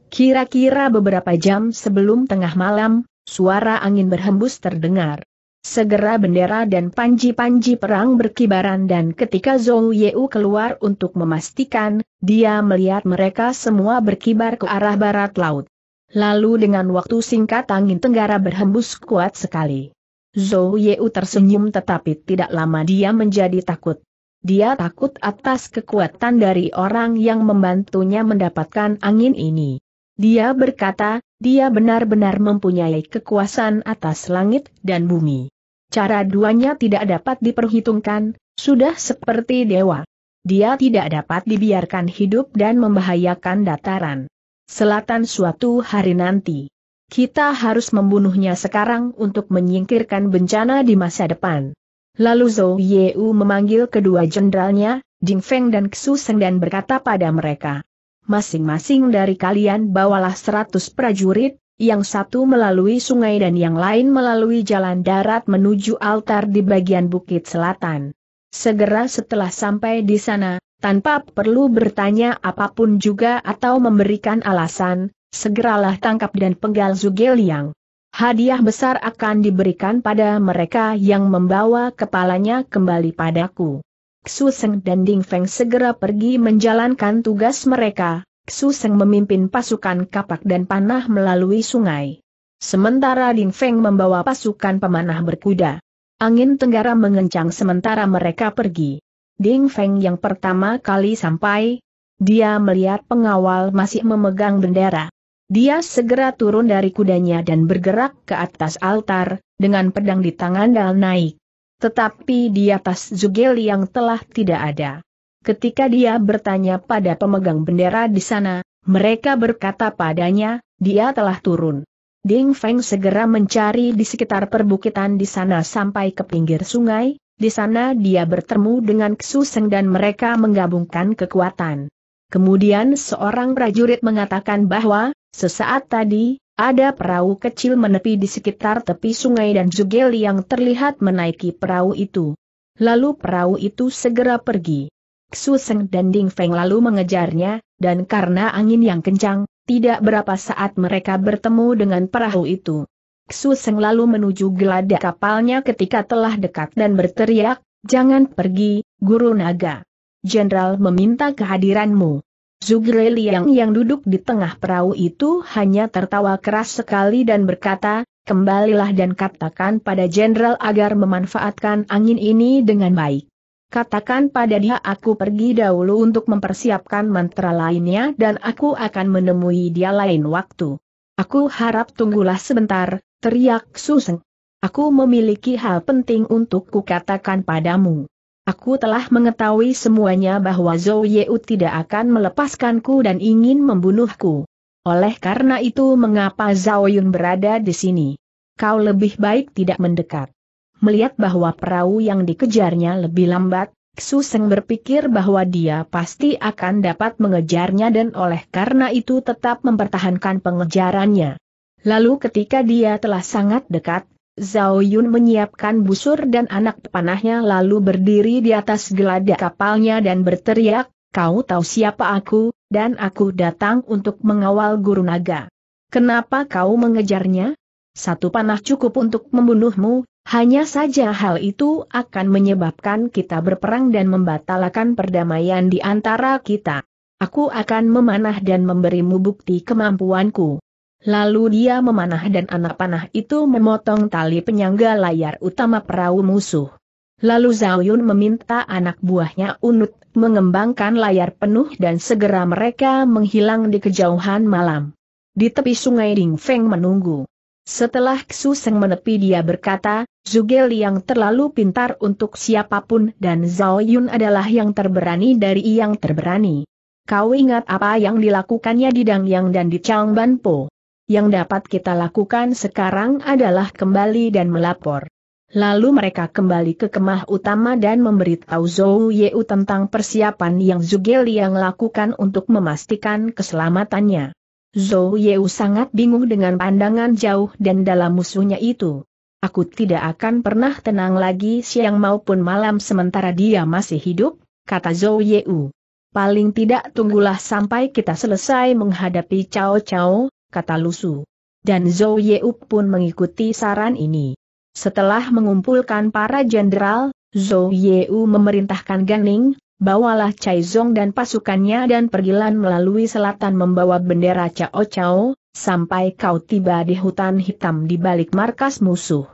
Kira-kira beberapa jam sebelum tengah malam, suara angin berhembus terdengar. Segera bendera dan panji-panji perang berkibaran dan ketika Zhou Yu keluar untuk memastikan, dia melihat mereka semua berkibar ke arah barat laut. Lalu dengan waktu singkat angin tenggara berhembus kuat sekali. Zhou Yu tersenyum tetapi tidak lama dia menjadi takut. Dia takut atas kekuatan dari orang yang membantunya mendapatkan angin ini. Dia berkata, dia benar-benar mempunyai kekuasaan atas langit dan bumi. Cara duanya tidak dapat diperhitungkan, sudah seperti dewa. Dia tidak dapat dibiarkan hidup dan membahayakan dataran selatan suatu hari nanti. Kita harus membunuhnya sekarang untuk menyingkirkan bencana di masa depan. Lalu Zhou Yu memanggil kedua jenderalnya, Ding Feng dan Xu Sheng dan berkata pada mereka. Masing-masing dari kalian bawalah 100 prajurit, yang satu melalui sungai dan yang lain melalui jalan darat menuju altar di bagian bukit selatan. Segera setelah sampai di sana, tanpa perlu bertanya apapun juga atau memberikan alasan, segeralah tangkap dan penggal Zhuge Liang. Hadiah besar akan diberikan pada mereka yang membawa kepalanya kembali padaku. Xu Sheng dan Ding Feng segera pergi menjalankan tugas mereka. Xu Sheng memimpin pasukan kapak dan panah melalui sungai. Sementara Ding Feng membawa pasukan pemanah berkuda. Angin tenggara mengencang sementara mereka pergi. Ding Feng yang pertama kali sampai, dia melihat pengawal masih memegang bendera. Dia segera turun dari kudanya dan bergerak ke atas altar, dengan pedang di tangan dan naik. Tetapi di atas Zhuge Liang telah tidak ada. Ketika dia bertanya pada pemegang bendera di sana, mereka berkata padanya, dia telah turun. Ding Feng segera mencari di sekitar perbukitan di sana sampai ke pinggir sungai, di sana dia bertemu dengan Xu Sheng dan mereka menggabungkan kekuatan. Kemudian seorang prajurit mengatakan bahwa, sesaat tadi, ada perahu kecil menepi di sekitar tepi sungai dan Zhuge Liang terlihat menaiki perahu itu. Lalu perahu itu segera pergi. Xu Sheng dan Ding Feng lalu mengejarnya, dan karena angin yang kencang, tidak berapa saat mereka bertemu dengan perahu itu. Xu Sheng lalu menuju geladak kapalnya ketika telah dekat dan berteriak, "Jangan pergi, Guru Naga. Jenderal meminta kehadiranmu." Zhuge Liang yang duduk di tengah perahu itu hanya tertawa keras sekali dan berkata, Kembalilah dan katakan pada jenderal agar memanfaatkan angin ini dengan baik. Katakan pada dia aku pergi dahulu untuk mempersiapkan mantra lainnya dan aku akan menemui dia lain waktu. Aku harap tunggulah sebentar, teriak Xu Sheng. Aku memiliki hal penting untuk kukatakan padamu. Aku telah mengetahui semuanya bahwa Zhou Yu tidak akan melepaskanku dan ingin membunuhku. Oleh karena itu mengapa Zhao Yun berada di sini? Kau lebih baik tidak mendekat. Melihat bahwa perahu yang dikejarnya lebih lambat, Xu Sheng berpikir bahwa dia pasti akan dapat mengejarnya dan oleh karena itu tetap mempertahankan pengejarannya. Lalu ketika dia telah sangat dekat, Zhao Yun menyiapkan busur dan anak panahnya lalu berdiri di atas geladak kapalnya dan berteriak, "Kau tahu siapa aku, dan aku datang untuk mengawal guru naga. Kenapa kau mengejarnya? Satu panah cukup untuk membunuhmu. Hanya saja hal itu akan menyebabkan kita berperang dan membatalkan perdamaian di antara kita. Aku akan memanah dan memberimu bukti kemampuanku." Lalu dia memanah dan anak panah itu memotong tali penyangga layar utama perahu musuh. Lalu Zhao Yun meminta anak buahnya Unut mengembangkan layar penuh dan segera mereka menghilang di kejauhan malam. Di tepi sungai Ding Feng menunggu. Setelah Xu Sheng menepi dia berkata, "Zhuge Liang terlalu pintar untuk siapapun dan Zhao Yun adalah yang terberani dari yang terberani. Kau ingat apa yang dilakukannya di Dangyang dan di Changbanpo? Yang dapat kita lakukan sekarang adalah kembali dan melapor." Lalu mereka kembali ke kemah utama dan memberitahu Zhou Yu tentang persiapan yang Zhuge Liang lakukan untuk memastikan keselamatannya. Zhou Yu sangat bingung dengan pandangan jauh dan dalam musuhnya itu. "Aku tidak akan pernah tenang lagi siang maupun malam sementara dia masih hidup," kata Zhou Yu. "Paling tidak tunggulah sampai kita selesai menghadapi Cao Cao," kata Lu Su. Dan Zhou Yu pun mengikuti saran ini. Setelah mengumpulkan para jenderal, Zhou Yu memerintahkan Gan Ning, "Bawalah Cai Zhong dan pasukannya dan pergilah melalui selatan membawa bendera Cao Cao, sampai kau tiba di hutan hitam di balik markas musuh.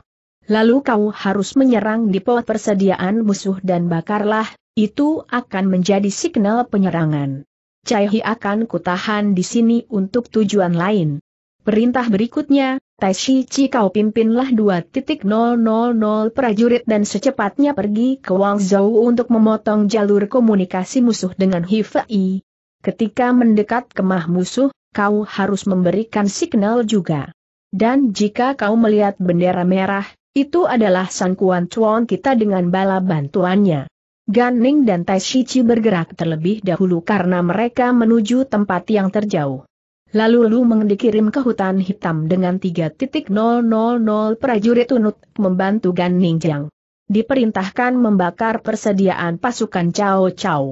Lalu kau harus menyerang di pos persediaan musuh dan bakarlah, itu akan menjadi signal penyerangan. Cai He akan kutahan di sini untuk tujuan lain. Perintah berikutnya, Tai Shi Chi kau pimpinlah 2.000 prajurit dan secepatnya pergi ke Wangzhou untuk memotong jalur komunikasi musuh dengan Hefei. Ketika mendekat kemah musuh, kau harus memberikan signal juga. Dan jika kau melihat bendera merah, itu adalah sangkuan cuan kita dengan bala bantuannya." Gan Ning dan Tai Shi Chi bergerak terlebih dahulu karena mereka menuju tempat yang terjauh. Lalu Lu Meng dikirim ke hutan hitam dengan 3.000 prajurit Unut membantu Gan Ning Jiang. Diperintahkan membakar persediaan pasukan Cao Cao.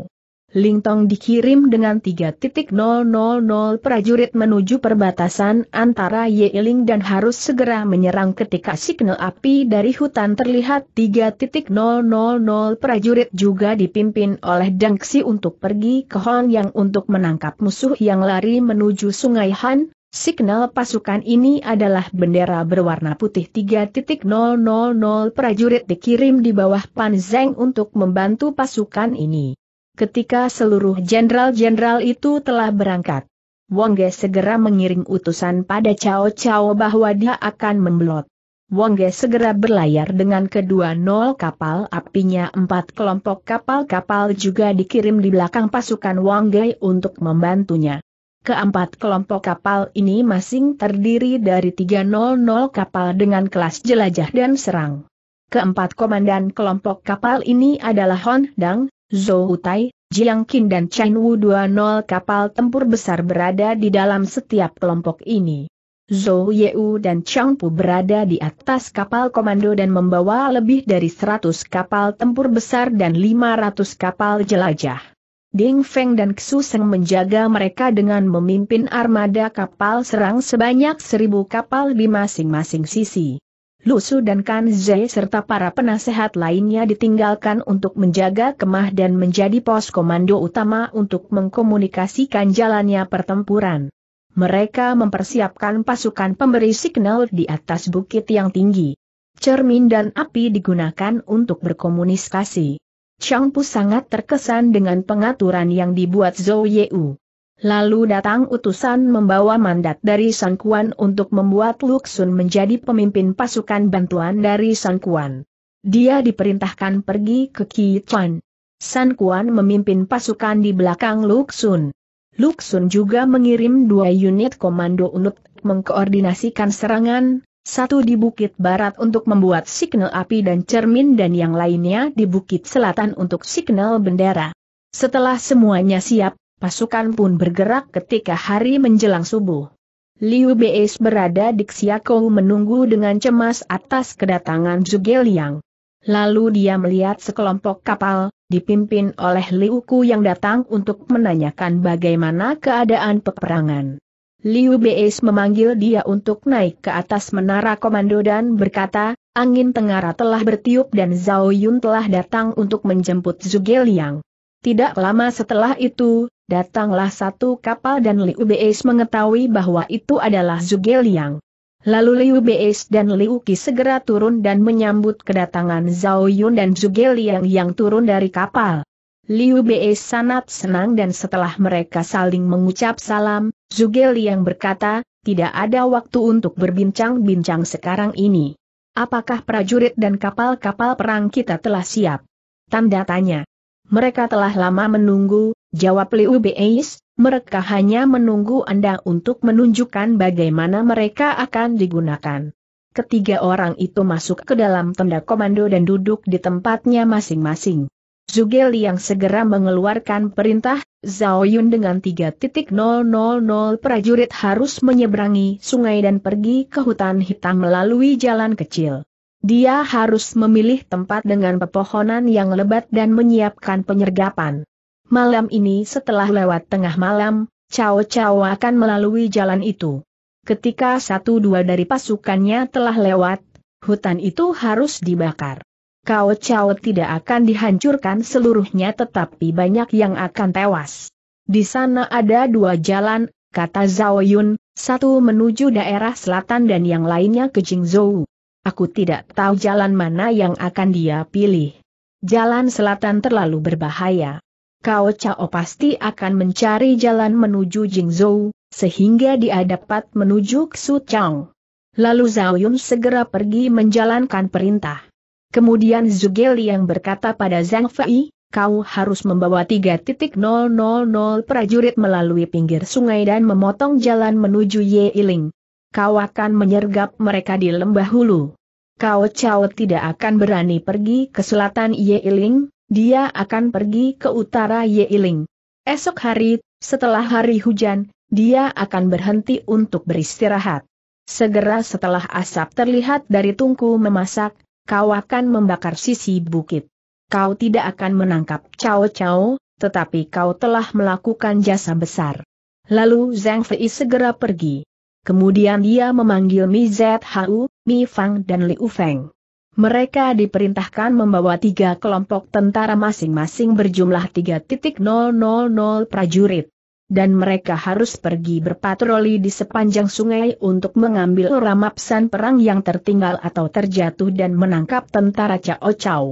Lingtong dikirim dengan 3.000 prajurit menuju perbatasan antara Yiling dan harus segera menyerang ketika signal api dari hutan terlihat. 3.000 prajurit juga dipimpin oleh Deng Xi untuk pergi ke Hongyang untuk menangkap musuh yang lari menuju Sungai Han. Signal pasukan ini adalah bendera berwarna putih. 3.000 prajurit dikirim di bawah Pan Zeng untuk membantu pasukan ini. Ketika seluruh jenderal-jenderal itu telah berangkat, Huang Gai segera mengirim utusan pada Cao Cao bahwa dia akan membelot. Huang Gai segera berlayar dengan kedua kapal apinya. 4 kelompok kapal-kapal juga dikirim di belakang pasukan Huang Gai untuk membantunya. Keempat kelompok kapal ini masing terdiri dari 3 kapal dengan kelas jelajah dan serang. Keempat komandan kelompok kapal ini adalah Han Dang, Zhou Tai, Jiang Qin dan Chen Wu. 20 kapal tempur besar berada di dalam setiap kelompok ini. Zhou Yu dan Cheng Pu berada di atas kapal komando dan membawa lebih dari 100 kapal tempur besar dan 500 kapal jelajah. Ding Feng dan Xu Sheng menjaga mereka dengan memimpin armada kapal serang sebanyak 1000 kapal di masing-masing sisi. Lu Su dan Kan Zhe serta para penasehat lainnya ditinggalkan untuk menjaga kemah dan menjadi pos komando utama untuk mengkomunikasikan jalannya pertempuran. Mereka mempersiapkan pasukan pemberi signal di atas bukit yang tinggi. Cermin dan api digunakan untuk berkomunikasi. Chang Pu sangat terkesan dengan pengaturan yang dibuat Zhou Yu. Lalu datang utusan membawa mandat dari Sun Quan untuk membuat Lu Xun menjadi pemimpin pasukan bantuan dari Sun Quan. Dia diperintahkan pergi ke Qichuan. Sun Quan memimpin pasukan di belakang Lu Xun. Lu Xun juga mengirim 2 unit komando UNUP mengkoordinasikan serangan, satu di Bukit Barat untuk membuat signal api dan cermin dan yang lainnya di Bukit Selatan untuk signal bendera. Setelah semuanya siap, pasukan pun bergerak ketika hari menjelang subuh. Liu Bei berada di Xiakou menunggu dengan cemas atas kedatangan Zhuge Liang. Lalu dia melihat sekelompok kapal, dipimpin oleh Liu Qi yang datang untuk menanyakan bagaimana keadaan peperangan. Liu Bei memanggil dia untuk naik ke atas menara komando dan berkata, angin tenggara telah bertiup dan Zhao Yun telah datang untuk menjemput Zhuge Liang. Tidak lama setelah itu, datanglah satu kapal dan Liu Bei mengetahui bahwa itu adalah Zhuge Liang. Lalu Liu Bei dan Liu Qi segera turun dan menyambut kedatangan Zhao Yun dan Zhuge Liang yang turun dari kapal. Liu Bei sangat senang dan setelah mereka saling mengucap salam, Zhuge Liang berkata, tidak ada waktu untuk berbincang-bincang sekarang ini. Apakah prajurit dan kapal-kapal perang kita telah siap? Tanda tanya. Mereka telah lama menunggu, jawab Liu Bei. Mereka hanya menunggu Anda untuk menunjukkan bagaimana mereka akan digunakan. Ketiga orang itu masuk ke dalam tenda komando dan duduk di tempatnya masing-masing. Zhuge Liang segera mengeluarkan perintah, Zhao Yun dengan 3.000 prajurit harus menyeberangi sungai dan pergi ke hutan hitam melalui jalan kecil. Dia harus memilih tempat dengan pepohonan yang lebat dan menyiapkan penyergapan. Malam ini setelah lewat tengah malam, Cao Cao akan melalui jalan itu. Ketika 1-2 dari pasukannya telah lewat, hutan itu harus dibakar. Cao Cao tidak akan dihancurkan seluruhnya tetapi banyak yang akan tewas. Di sana ada 2 jalan, kata Zhao Yun, satu menuju daerah selatan dan yang lainnya ke Jingzhou. Aku tidak tahu jalan mana yang akan dia pilih. Jalan selatan terlalu berbahaya. Cao Cao pasti akan mencari jalan menuju Jingzhou, sehingga dia dapat menuju ke Xuchang. Lalu Zhao Yun segera pergi menjalankan perintah. Kemudian Zhuge Liang berkata pada Zhang Fei, kau harus membawa 3.000 prajurit melalui pinggir sungai dan memotong jalan menuju Yiling. Kau akan menyergap mereka di lembah hulu. Cao Cao tidak akan berani pergi ke selatan Yiling. Dia akan pergi ke utara Yiling. Esok hari, setelah hari hujan, dia akan berhenti untuk beristirahat. Segera setelah asap terlihat dari tungku memasak, kau akan membakar sisi bukit. Kau tidak akan menangkap Cao Cao, tetapi kau telah melakukan jasa besar. Lalu Zhang Fei segera pergi. Kemudian dia memanggil Mi Zhu, Mi Fang dan Liu Feng. Mereka diperintahkan membawa 3 kelompok tentara masing-masing berjumlah 3.000 prajurit. Dan mereka harus pergi berpatroli di sepanjang sungai untuk mengambil ramapsan perang yang tertinggal atau terjatuh dan menangkap tentara Cao Cao.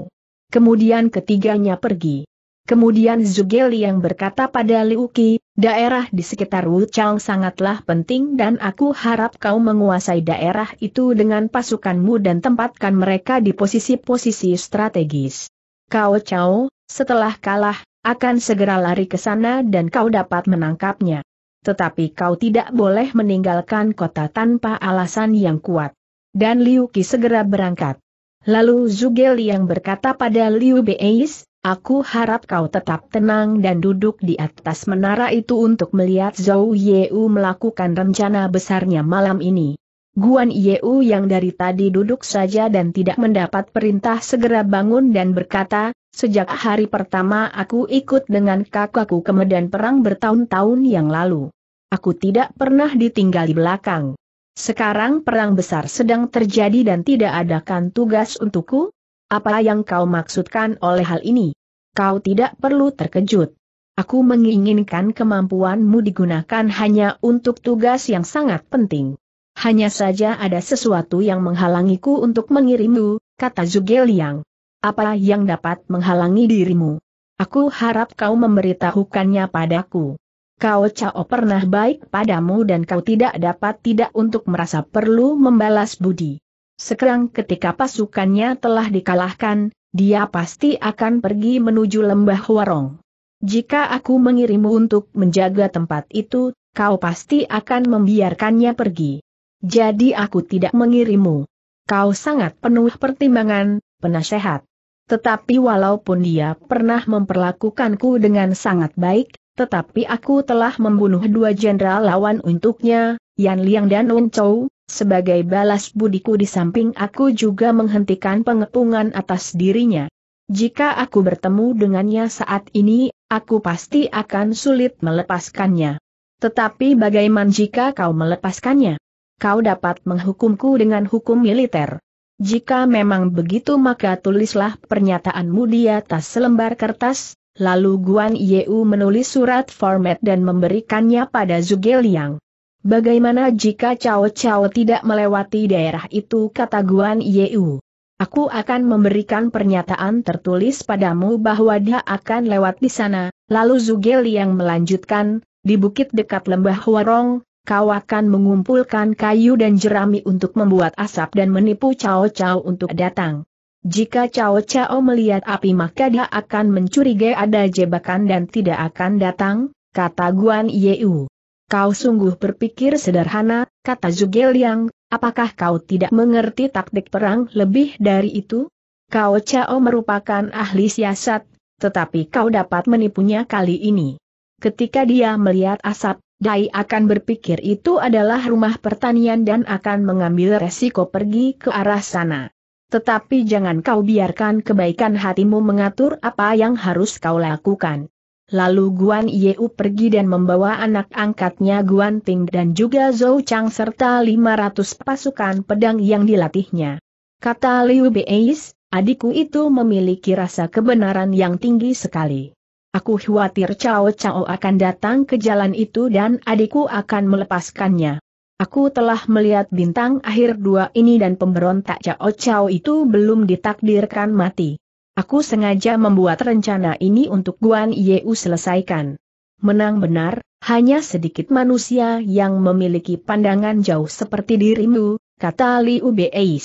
Kemudian ketiganya pergi. Kemudian Zhuge Liang berkata pada Liu Qi, daerah di sekitar Wuchang sangatlah penting dan aku harap kau menguasai daerah itu dengan pasukanmu dan tempatkan mereka di posisi-posisi strategis. Cao Cao, setelah kalah, akan segera lari ke sana dan kau dapat menangkapnya. Tetapi kau tidak boleh meninggalkan kota tanpa alasan yang kuat. Dan Liu Qi segera berangkat. Lalu Zhuge Liang berkata pada Liu Bei, aku harap kau tetap tenang dan duduk di atas menara itu untuk melihat Zhou Yu melakukan rencana besarnya malam ini. Guan Yu yang dari tadi duduk saja dan tidak mendapat perintah segera bangun dan berkata, sejak hari pertama aku ikut dengan kakakku ke medan perang bertahun-tahun yang lalu. Aku tidak pernah ditinggal di belakang. Sekarang perang besar sedang terjadi dan tidak adakan tugas untukku? Apa yang kau maksudkan oleh hal ini? Kau tidak perlu terkejut. Aku menginginkan kemampuanmu digunakan hanya untuk tugas yang sangat penting. Hanya saja ada sesuatu yang menghalangiku untuk mengirimmu, kata Zhuge Liang. Apa yang dapat menghalangi dirimu? Aku harap kau memberitahukannya padaku. Cao Cao pernah baik padamu dan kau tidak dapat tidak untuk merasa perlu membalas budi. Sekarang ketika pasukannya telah dikalahkan, dia pasti akan pergi menuju lembah Huarong. Jika aku mengirimmu untuk menjaga tempat itu, kau pasti akan membiarkannya pergi. Jadi aku tidak mengirimmu. Kau sangat penuh pertimbangan, penasehat. Tetapi walaupun dia pernah memperlakukanku dengan sangat baik, tetapi aku telah membunuh 2 jenderal lawan untuknya, Yan Liang dan Wen Chou. Sebagai balas budiku di samping aku juga menghentikan pengepungan atas dirinya. Jika aku bertemu dengannya saat ini, aku pasti akan sulit melepaskannya. Tetapi bagaimana jika kau melepaskannya? Kau dapat menghukumku dengan hukum militer. Jika memang begitu maka tulislah pernyataanmu di atas selembar kertas, lalu Guan Yu menulis surat format dan memberikannya pada Zhuge Liang. Bagaimana jika Cao Cao tidak melewati daerah itu, kata Guan Yu? Aku akan memberikan pernyataan tertulis padamu bahwa dia akan lewat di sana. Lalu Zhuge Liang melanjutkan, di bukit dekat lembah Huarong, kau akan mengumpulkan kayu dan jerami untuk membuat asap dan menipu Cao Cao untuk datang. Jika Cao Cao melihat api maka dia akan mencurigai ada jebakan dan tidak akan datang, kata Guan Yu. Kau sungguh berpikir sederhana, kata Zhuge Liang. Apakah kau tidak mengerti taktik perang lebih dari itu? Cao Cao merupakan ahli siasat, tetapi kau dapat menipunya kali ini. Ketika dia melihat asap, dia akan berpikir itu adalah rumah pertanian dan akan mengambil resiko pergi ke arah sana. Tetapi jangan kau biarkan kebaikan hatimu mengatur apa yang harus kau lakukan. Lalu Guan Yu pergi dan membawa anak angkatnya Guan Ping dan juga Zhou Chang serta 500 pasukan pedang yang dilatihnya. Kata Liu Bei, adikku itu memiliki rasa kebenaran yang tinggi sekali. Aku khawatir Cao Cao akan datang ke jalan itu dan adikku akan melepaskannya. Aku telah melihat bintang akhir 2 ini dan pemberontak Cao Cao itu belum ditakdirkan mati. Aku sengaja membuat rencana ini untuk Guan Yu selesaikan. Menang benar, hanya sedikit manusia yang memiliki pandangan jauh seperti dirimu, kata Liu Bei.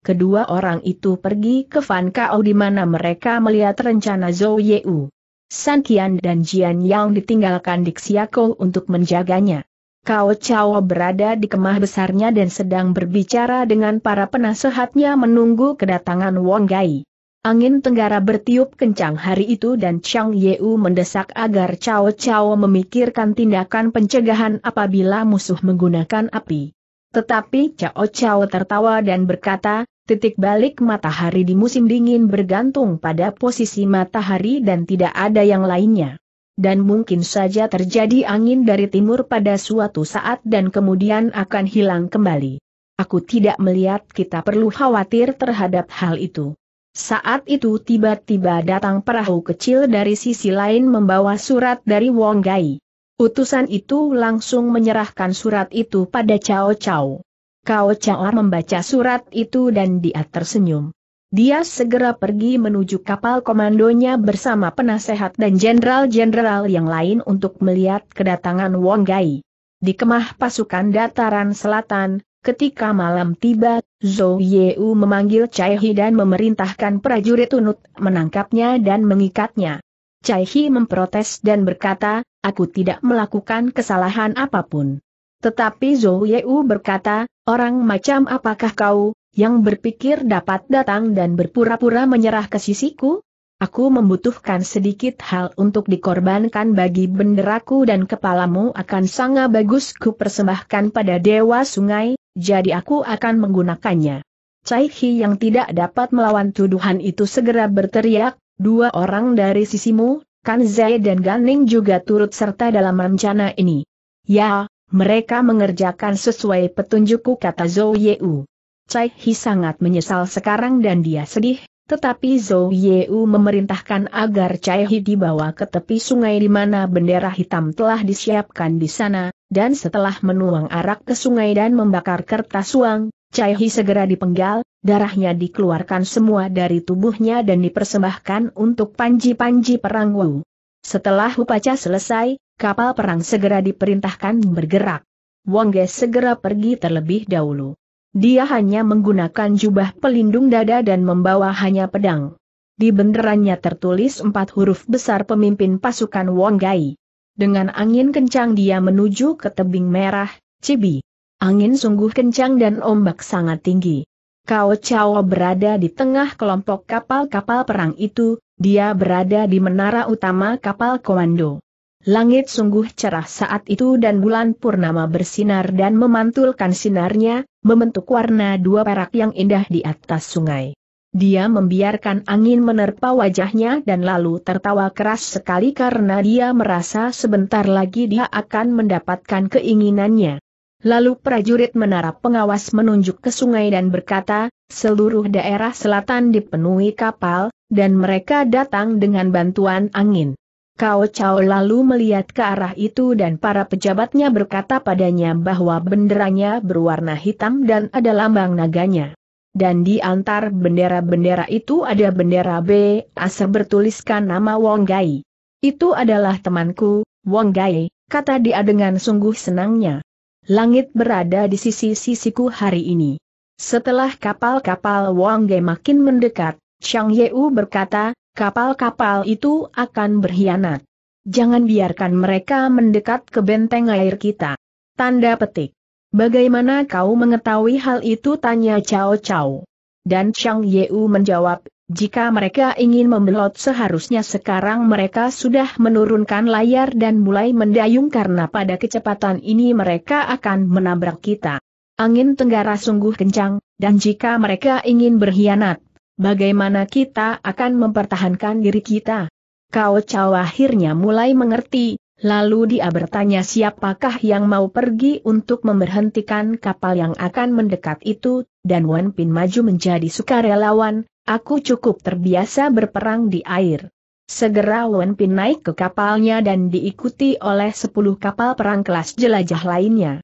Kedua orang itu pergi ke Fan Kao di mana mereka melihat rencana Zhou Yu. San Qian dan Jian Yang ditinggalkan di Xiakou untuk menjaganya. Cao Cao berada di kemah besarnya dan sedang berbicara dengan para penasehatnya menunggu kedatangan Huang Gai. Angin tenggara bertiup kencang hari itu dan Chang Yuewu mendesak agar Cao Cao memikirkan tindakan pencegahan apabila musuh menggunakan api. Tetapi Cao Cao tertawa dan berkata, titik balik matahari di musim dingin bergantung pada posisi matahari dan tidak ada yang lainnya. Dan mungkin saja terjadi angin dari timur pada suatu saat dan kemudian akan hilang kembali. Aku tidak melihat kita perlu khawatir terhadap hal itu. Saat itu tiba-tiba datang perahu kecil dari sisi lain membawa surat dari Huang Gai. Utusan itu langsung menyerahkan surat itu pada Cao Cao. Cao Cao membaca surat itu dan dia tersenyum. Dia segera pergi menuju kapal komandonya bersama penasehat dan jenderal-jenderal yang lain untuk melihat kedatangan Huang Gai. Di kemah pasukan dataran selatan, ketika malam tiba, Zhou Yu memanggil Cai He dan memerintahkan prajurit unut menangkapnya dan mengikatnya. Cai He memprotes dan berkata, aku tidak melakukan kesalahan apapun. Tetapi Zhou Yu berkata, orang macam apakah kau, yang berpikir dapat datang dan berpura-pura menyerah ke sisiku? Aku membutuhkan sedikit hal untuk dikorbankan bagi benderaku dan kepalamu akan sangat bagus ku persembahkan pada Dewa Sungai. Jadi aku akan menggunakannya. Cai He yang tidak dapat melawan tuduhan itu segera berteriak, 2 orang dari sisimu, Kan Zai dan Gan Ning juga turut serta dalam rencana ini. Ya, mereka mengerjakan sesuai petunjukku, kata Zhou Yu. Cai He sangat menyesal sekarang dan dia sedih, Tetapi Zhou Yu memerintahkan agar Cai He dibawa ke tepi sungai di mana bendera hitam telah disiapkan di sana, dan setelah menuang arak ke sungai dan membakar kertas uang, Cai He segera dipenggal, darahnya dikeluarkan semua dari tubuhnya dan dipersembahkan untuk panji-panji perang Wu. Setelah upacara selesai, kapal perang segera diperintahkan bergerak. Huang Gai segera pergi terlebih dahulu. Dia hanya menggunakan jubah pelindung dada dan membawa hanya pedang. Di benderannya tertulis 4 huruf besar pemimpin pasukan Huang Gai. Dengan angin kencang dia menuju ke tebing merah, Cibi. Angin sungguh kencang dan ombak sangat tinggi. Cao Cao berada di tengah kelompok kapal-kapal perang itu, dia berada di menara utama kapal komando. Langit sungguh cerah saat itu dan bulan purnama bersinar dan memantulkan sinarnya, membentuk warna 2 perak yang indah di atas sungai. Dia membiarkan angin menerpa wajahnya dan lalu tertawa keras sekali karena dia merasa sebentar lagi dia akan mendapatkan keinginannya. Lalu prajurit menara pengawas menunjuk ke sungai dan berkata, seluruh daerah selatan dipenuhi kapal, dan mereka datang dengan bantuan angin. Cao Cao lalu melihat ke arah itu dan para pejabatnya berkata padanya bahwa benderanya berwarna hitam dan ada lambang naganya. Dan di antar bendera-bendera itu ada bendera B.A.S. bertuliskan nama Huang Gai. Itu adalah temanku, Huang Gai, kata dia dengan sungguh senangnya. Langit berada di sisi-sisiku hari ini. Setelah kapal-kapal Huang Gai makin mendekat, Chang Yuewu berkata, kapal-kapal itu akan berkhianat. Jangan biarkan mereka mendekat ke benteng air kita. Tanda petik. Bagaimana kau mengetahui hal itu? Tanya Cao Cao. Dan Chang Yuewu menjawab, jika mereka ingin membelot seharusnya sekarang mereka sudah menurunkan layar dan mulai mendayung karena pada kecepatan ini mereka akan menabrak kita. Angin tenggara sungguh kencang, dan jika mereka ingin berkhianat, bagaimana kita akan mempertahankan diri kita? Cao Cao akhirnya mulai mengerti, lalu dia bertanya siapakah yang mau pergi untuk memberhentikan kapal yang akan mendekat itu, dan Wen Pin maju menjadi sukarelawan. Aku cukup terbiasa berperang di air. Segera Wen Pin naik ke kapalnya dan diikuti oleh 10 kapal perang kelas jelajah lainnya.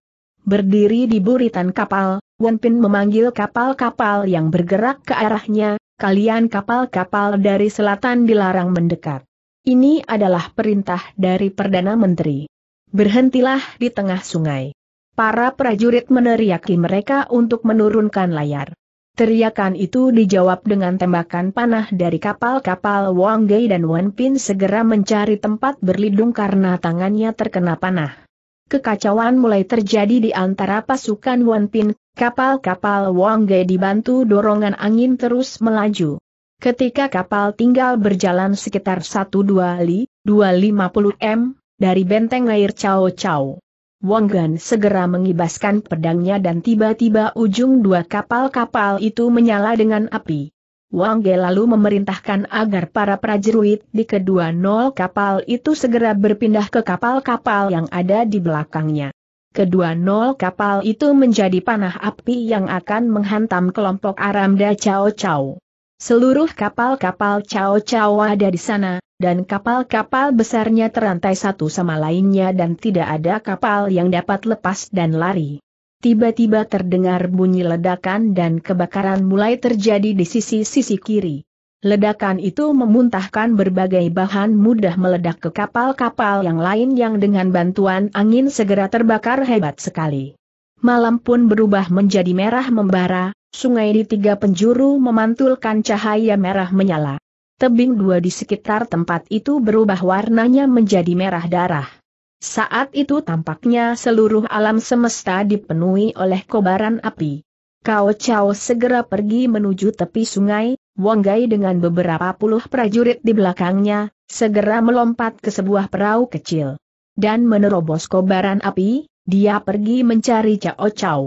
Berdiri di buritan kapal, Wen Pin memanggil kapal-kapal yang bergerak ke arahnya, kalian kapal-kapal dari selatan dilarang mendekat. Ini adalah perintah dari Perdana Menteri. Berhentilah di tengah sungai. Para prajurit meneriaki mereka untuk menurunkan layar. Teriakan itu dijawab dengan tembakan panah dari kapal-kapal Huang Gai dan Wen Pin segera mencari tempat berlindung karena tangannya terkena panah. Kekacauan mulai terjadi di antara pasukan Wen Pin, kapal-kapal Huang Gai dibantu dorongan angin terus melaju. Ketika kapal tinggal berjalan sekitar 1-2 li, 250 m, dari benteng air Cao Cao. Wang Gan segera mengibaskan pedangnya dan tiba-tiba ujung 2 kapal-kapal itu menyala dengan api. Wang Gai lalu memerintahkan agar para prajurit di kedua 0 kapal itu segera berpindah ke kapal-kapal yang ada di belakangnya. Kedua 0 kapal itu menjadi panah api yang akan menghantam kelompok Aramda Cao Cao. Seluruh kapal-kapal Cao Cao ada di sana, dan kapal-kapal besarnya terantai satu sama lainnya dan tidak ada kapal yang dapat lepas dan lari. Tiba-tiba terdengar bunyi ledakan dan kebakaran mulai terjadi di sisi-sisi kiri. Ledakan itu memuntahkan berbagai bahan mudah meledak ke kapal-kapal yang lain yang dengan bantuan angin segera terbakar hebat sekali. Malam pun berubah menjadi merah membara. Sungai di 3 penjuru memantulkan cahaya merah menyala. Tebing 2 di sekitar tempat itu berubah warnanya menjadi merah darah. Saat itu tampaknya seluruh alam semesta dipenuhi oleh kobaran api. Cao Cao segera pergi menuju tepi sungai, Huang Gai dengan beberapa puluh prajurit di belakangnya, segera melompat ke sebuah perahu kecil. Dan menerobos kobaran api, dia pergi mencari Cao Cao.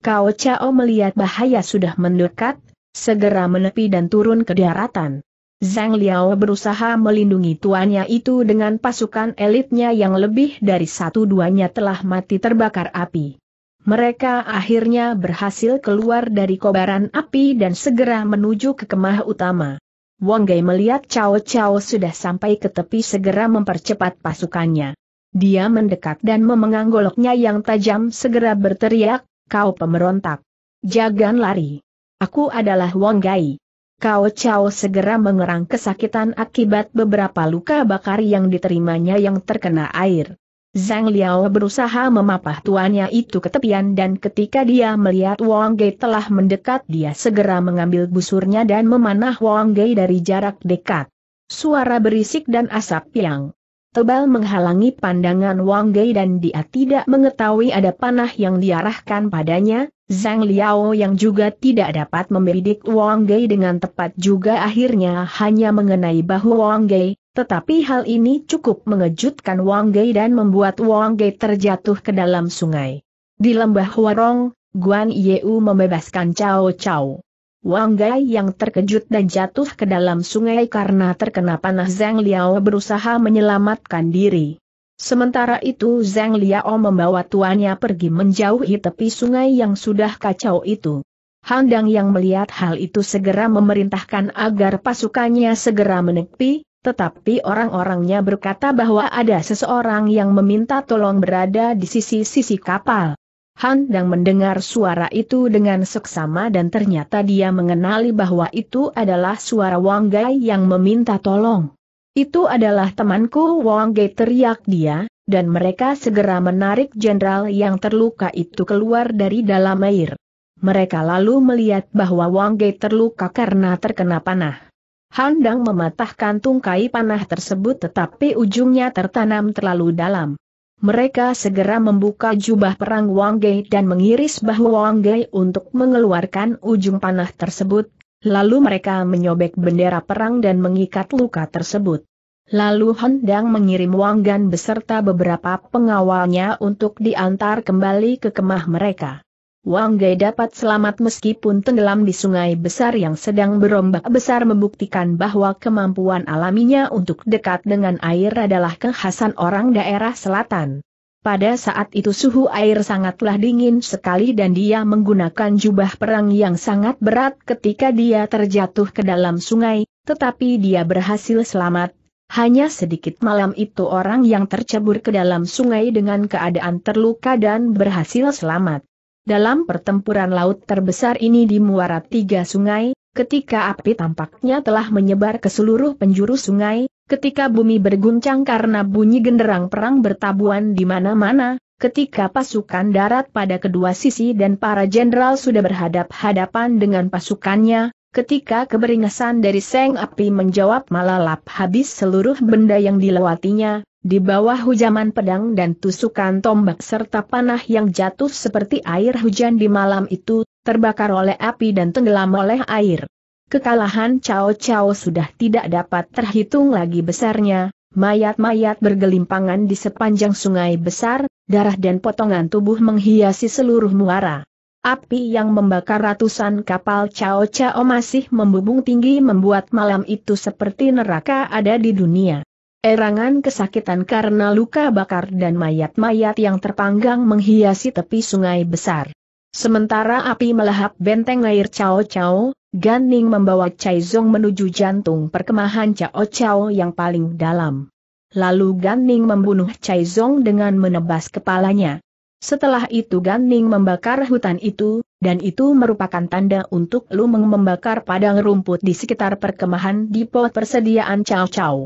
Cao Cao melihat bahaya sudah mendekat, segera menepi dan turun ke daratan. Zhang Liao berusaha melindungi tuannya itu dengan pasukan elitnya yang lebih dari 1/2-nya telah mati terbakar api. Mereka akhirnya berhasil keluar dari kobaran api dan segera menuju ke kemah utama. Huang Gai melihat Cao Cao sudah sampai ke tepi segera mempercepat pasukannya. Dia mendekat dan memegang goloknya yang tajam segera berteriak, "Kau pemberontak! Jangan lari! Aku adalah Huang Gai!" Cao Cao segera mengerang kesakitan akibat beberapa luka bakar yang diterimanya yang terkena air. Zhang Liao berusaha memapah tuannya itu ke tepian dan ketika dia melihat Huang Gai telah mendekat dia segera mengambil busurnya dan memanah Huang Gai dari jarak dekat. Suara berisik dan asap yang tebal menghalangi pandangan Huang Gai dan dia tidak mengetahui ada panah yang diarahkan padanya. Zhang Liao yang juga tidak dapat membidik Huang Gai dengan tepat juga akhirnya hanya mengenai bahu Huang Gai. Tetapi hal ini cukup mengejutkan Huang Gai dan membuat Huang Gai terjatuh ke dalam sungai. Di lembah Warong, Guan Yu membebaskan Cao Cao. Huang Gai yang terkejut dan jatuh ke dalam sungai karena terkena panah Zhang Liao berusaha menyelamatkan diri. Sementara itu Zhang Liao membawa tuannya pergi menjauhi tepi sungai yang sudah kacau itu. Han Dang yang melihat hal itu segera memerintahkan agar pasukannya segera menepi. Tetapi orang-orangnya berkata bahwa ada seseorang yang meminta tolong berada di sisi-sisi kapal. Han Dang mendengar suara itu dengan seksama dan ternyata dia mengenali bahwa itu adalah suara Huang Gai yang meminta tolong. "Itu adalah temanku Huang Gai," teriak dia, dan mereka segera menarik jenderal yang terluka itu keluar dari dalam air. Mereka lalu melihat bahwa Huang Gai terluka karena terkena panah. Han Dang mematahkan tungkai panah tersebut tetapi ujungnya tertanam terlalu dalam. Mereka segera membuka jubah perang Huang Gai dan mengiris bahu Huang Gai untuk mengeluarkan ujung panah tersebut, lalu mereka menyobek bendera perang dan mengikat luka tersebut. Lalu Han Dang mengirim Wang Gan beserta beberapa pengawalnya untuk diantar kembali ke kemah mereka. Huang Gai dapat selamat meskipun tenggelam di sungai besar yang sedang berombak besar membuktikan bahwa kemampuan alaminya untuk dekat dengan air adalah kekhasan orang daerah selatan. Pada saat itu suhu air sangatlah dingin sekali dan dia menggunakan jubah perang yang sangat berat ketika dia terjatuh ke dalam sungai, tetapi dia berhasil selamat. Hanya sedikit malam itu orang yang tercebur ke dalam sungai dengan keadaan terluka dan berhasil selamat. Dalam pertempuran laut terbesar ini di muara tiga sungai, ketika api tampaknya telah menyebar ke seluruh penjuru sungai, ketika bumi berguncang karena bunyi genderang perang bertabuhan di mana-mana, ketika pasukan darat pada kedua sisi dan para jenderal sudah berhadap-hadapan dengan pasukannya, ketika keberingasan dari seng api menjawab melalap habis seluruh benda yang dilewatinya. Di bawah hujaman pedang dan tusukan tombak serta panah yang jatuh seperti air hujan di malam itu, terbakar oleh api dan tenggelam oleh air. Kekalahan Cao Cao sudah tidak dapat terhitung lagi besarnya, mayat-mayat bergelimpangan di sepanjang sungai besar, darah dan potongan tubuh menghiasi seluruh muara. Api yang membakar ratusan kapal Cao Cao masih membumbung tinggi membuat malam itu seperti neraka ada di dunia. Erangan kesakitan karena luka bakar dan mayat-mayat yang terpanggang menghiasi tepi sungai besar. Sementara api melahap benteng air Cao Cao, Gan Ning membawa Cai Zhong menuju jantung perkemahan Cao Cao yang paling dalam. Lalu Gan Ning membunuh Cai Zhong dengan menebas kepalanya. Setelah itu Gan Ning membakar hutan itu, dan itu merupakan tanda untuk Lu Meng membakar padang rumput di sekitar perkemahan di pos persediaan Cao Cao.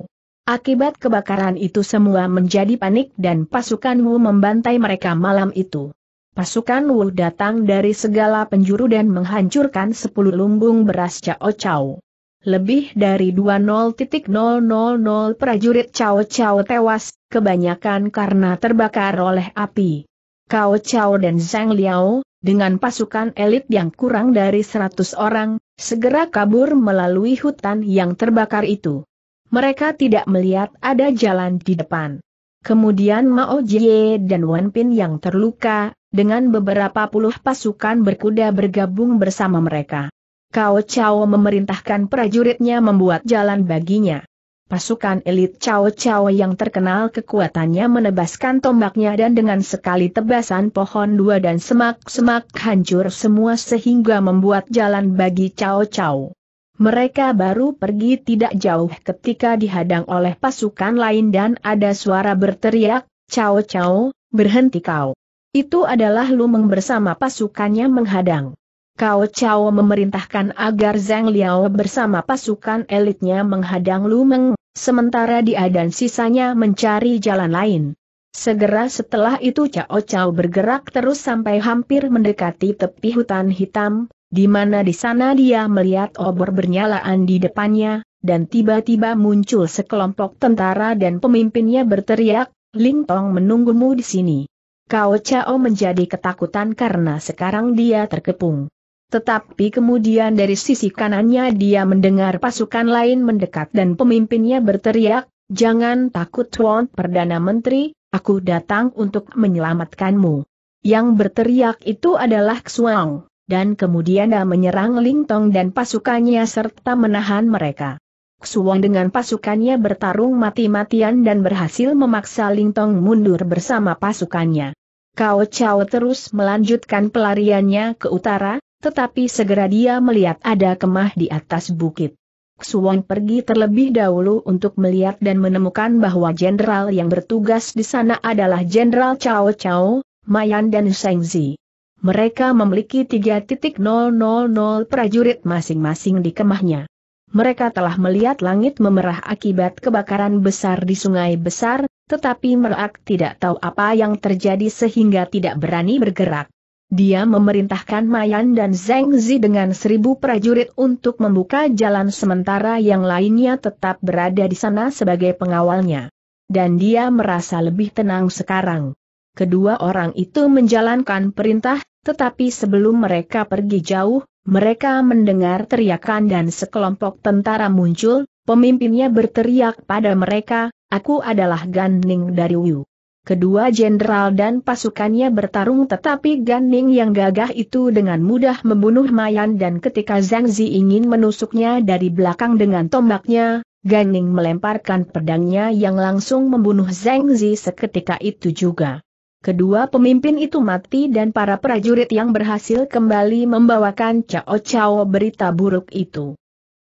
Akibat kebakaran itu semua menjadi panik dan pasukan Wu membantai mereka malam itu. Pasukan Wu datang dari segala penjuru dan menghancurkan 10 lumbung beras Cao Cao. Lebih dari 20.000 prajurit Cao Cao tewas, kebanyakan karena terbakar oleh api. Cao Cao dan Zhang Liao, dengan pasukan elit yang kurang dari 100 orang, segera kabur melalui hutan yang terbakar itu. Mereka tidak melihat ada jalan di depan. Kemudian Mao Jie dan Wen Pin yang terluka, dengan beberapa puluh pasukan berkuda bergabung bersama mereka. Cao Cao memerintahkan prajuritnya membuat jalan baginya. pasukan elit Cao Cao yang terkenal kekuatannya menebaskan tombaknya dan dengan sekali tebasan pohon dua dan semak-semak hancur semua sehingga membuat jalan bagi Cao Cao. Mereka baru pergi tidak jauh ketika dihadang oleh pasukan lain dan ada suara berteriak, "Cao Cao, berhenti kau!" Itu adalah Lu Meng bersama pasukannya menghadang. Cao Cao memerintahkan agar Zhang Liao bersama pasukan elitnya menghadang Lu Meng, sementara dia dan sisanya mencari jalan lain. Segera setelah itu Cao Cao bergerak terus sampai hampir mendekati tepi hutan hitam, di mana di sana dia melihat obor bernyalaan di depannya, dan tiba-tiba muncul sekelompok tentara dan pemimpinnya berteriak, "Lingtong menunggumu di sini." Cao Cao menjadi ketakutan karena sekarang dia terkepung. Tetapi kemudian dari sisi kanannya dia mendengar pasukan lain mendekat dan pemimpinnya berteriak, "Jangan takut Tuan Perdana Menteri, aku datang untuk menyelamatkanmu." Yang berteriak itu adalah Xuang, dan kemudian dia menyerang Lingtong dan pasukannya serta menahan mereka. Xuang dengan pasukannya bertarung mati-matian dan berhasil memaksa Lingtong mundur bersama pasukannya. Cao Cao terus melanjutkan pelariannya ke utara, tetapi segera dia melihat ada kemah di atas bukit. Xuang pergi terlebih dahulu untuk melihat dan menemukan bahwa jenderal yang bertugas di sana adalah Jenderal Cao Cao, Mayan dan Sheng Zi. Mereka memiliki 3.000 prajurit masing-masing di kemahnya. Mereka telah melihat langit memerah akibat kebakaran besar di sungai besar, tetapi mereka tidak tahu apa yang terjadi sehingga tidak berani bergerak. Dia memerintahkan Mayan dan Zeng Zi dengan 1.000 prajurit untuk membuka jalan sementara yang lainnya tetap berada di sana sebagai pengawalnya. Dan dia merasa lebih tenang sekarang. Kedua orang itu menjalankan perintah, tetapi sebelum mereka pergi jauh, mereka mendengar teriakan dan sekelompok tentara muncul, pemimpinnya berteriak pada mereka, "Aku adalah Gan Ning dari Wu." Kedua jenderal dan pasukannya bertarung tetapi Gan Ning yang gagah itu dengan mudah membunuh Mayan dan ketika Zhang Zi ingin menusuknya dari belakang dengan tombaknya, Gan Ning melemparkan pedangnya yang langsung membunuh Zhang Zi seketika itu juga. Kedua pemimpin itu mati dan para prajurit yang berhasil kembali membawakan Cao Cao berita buruk itu.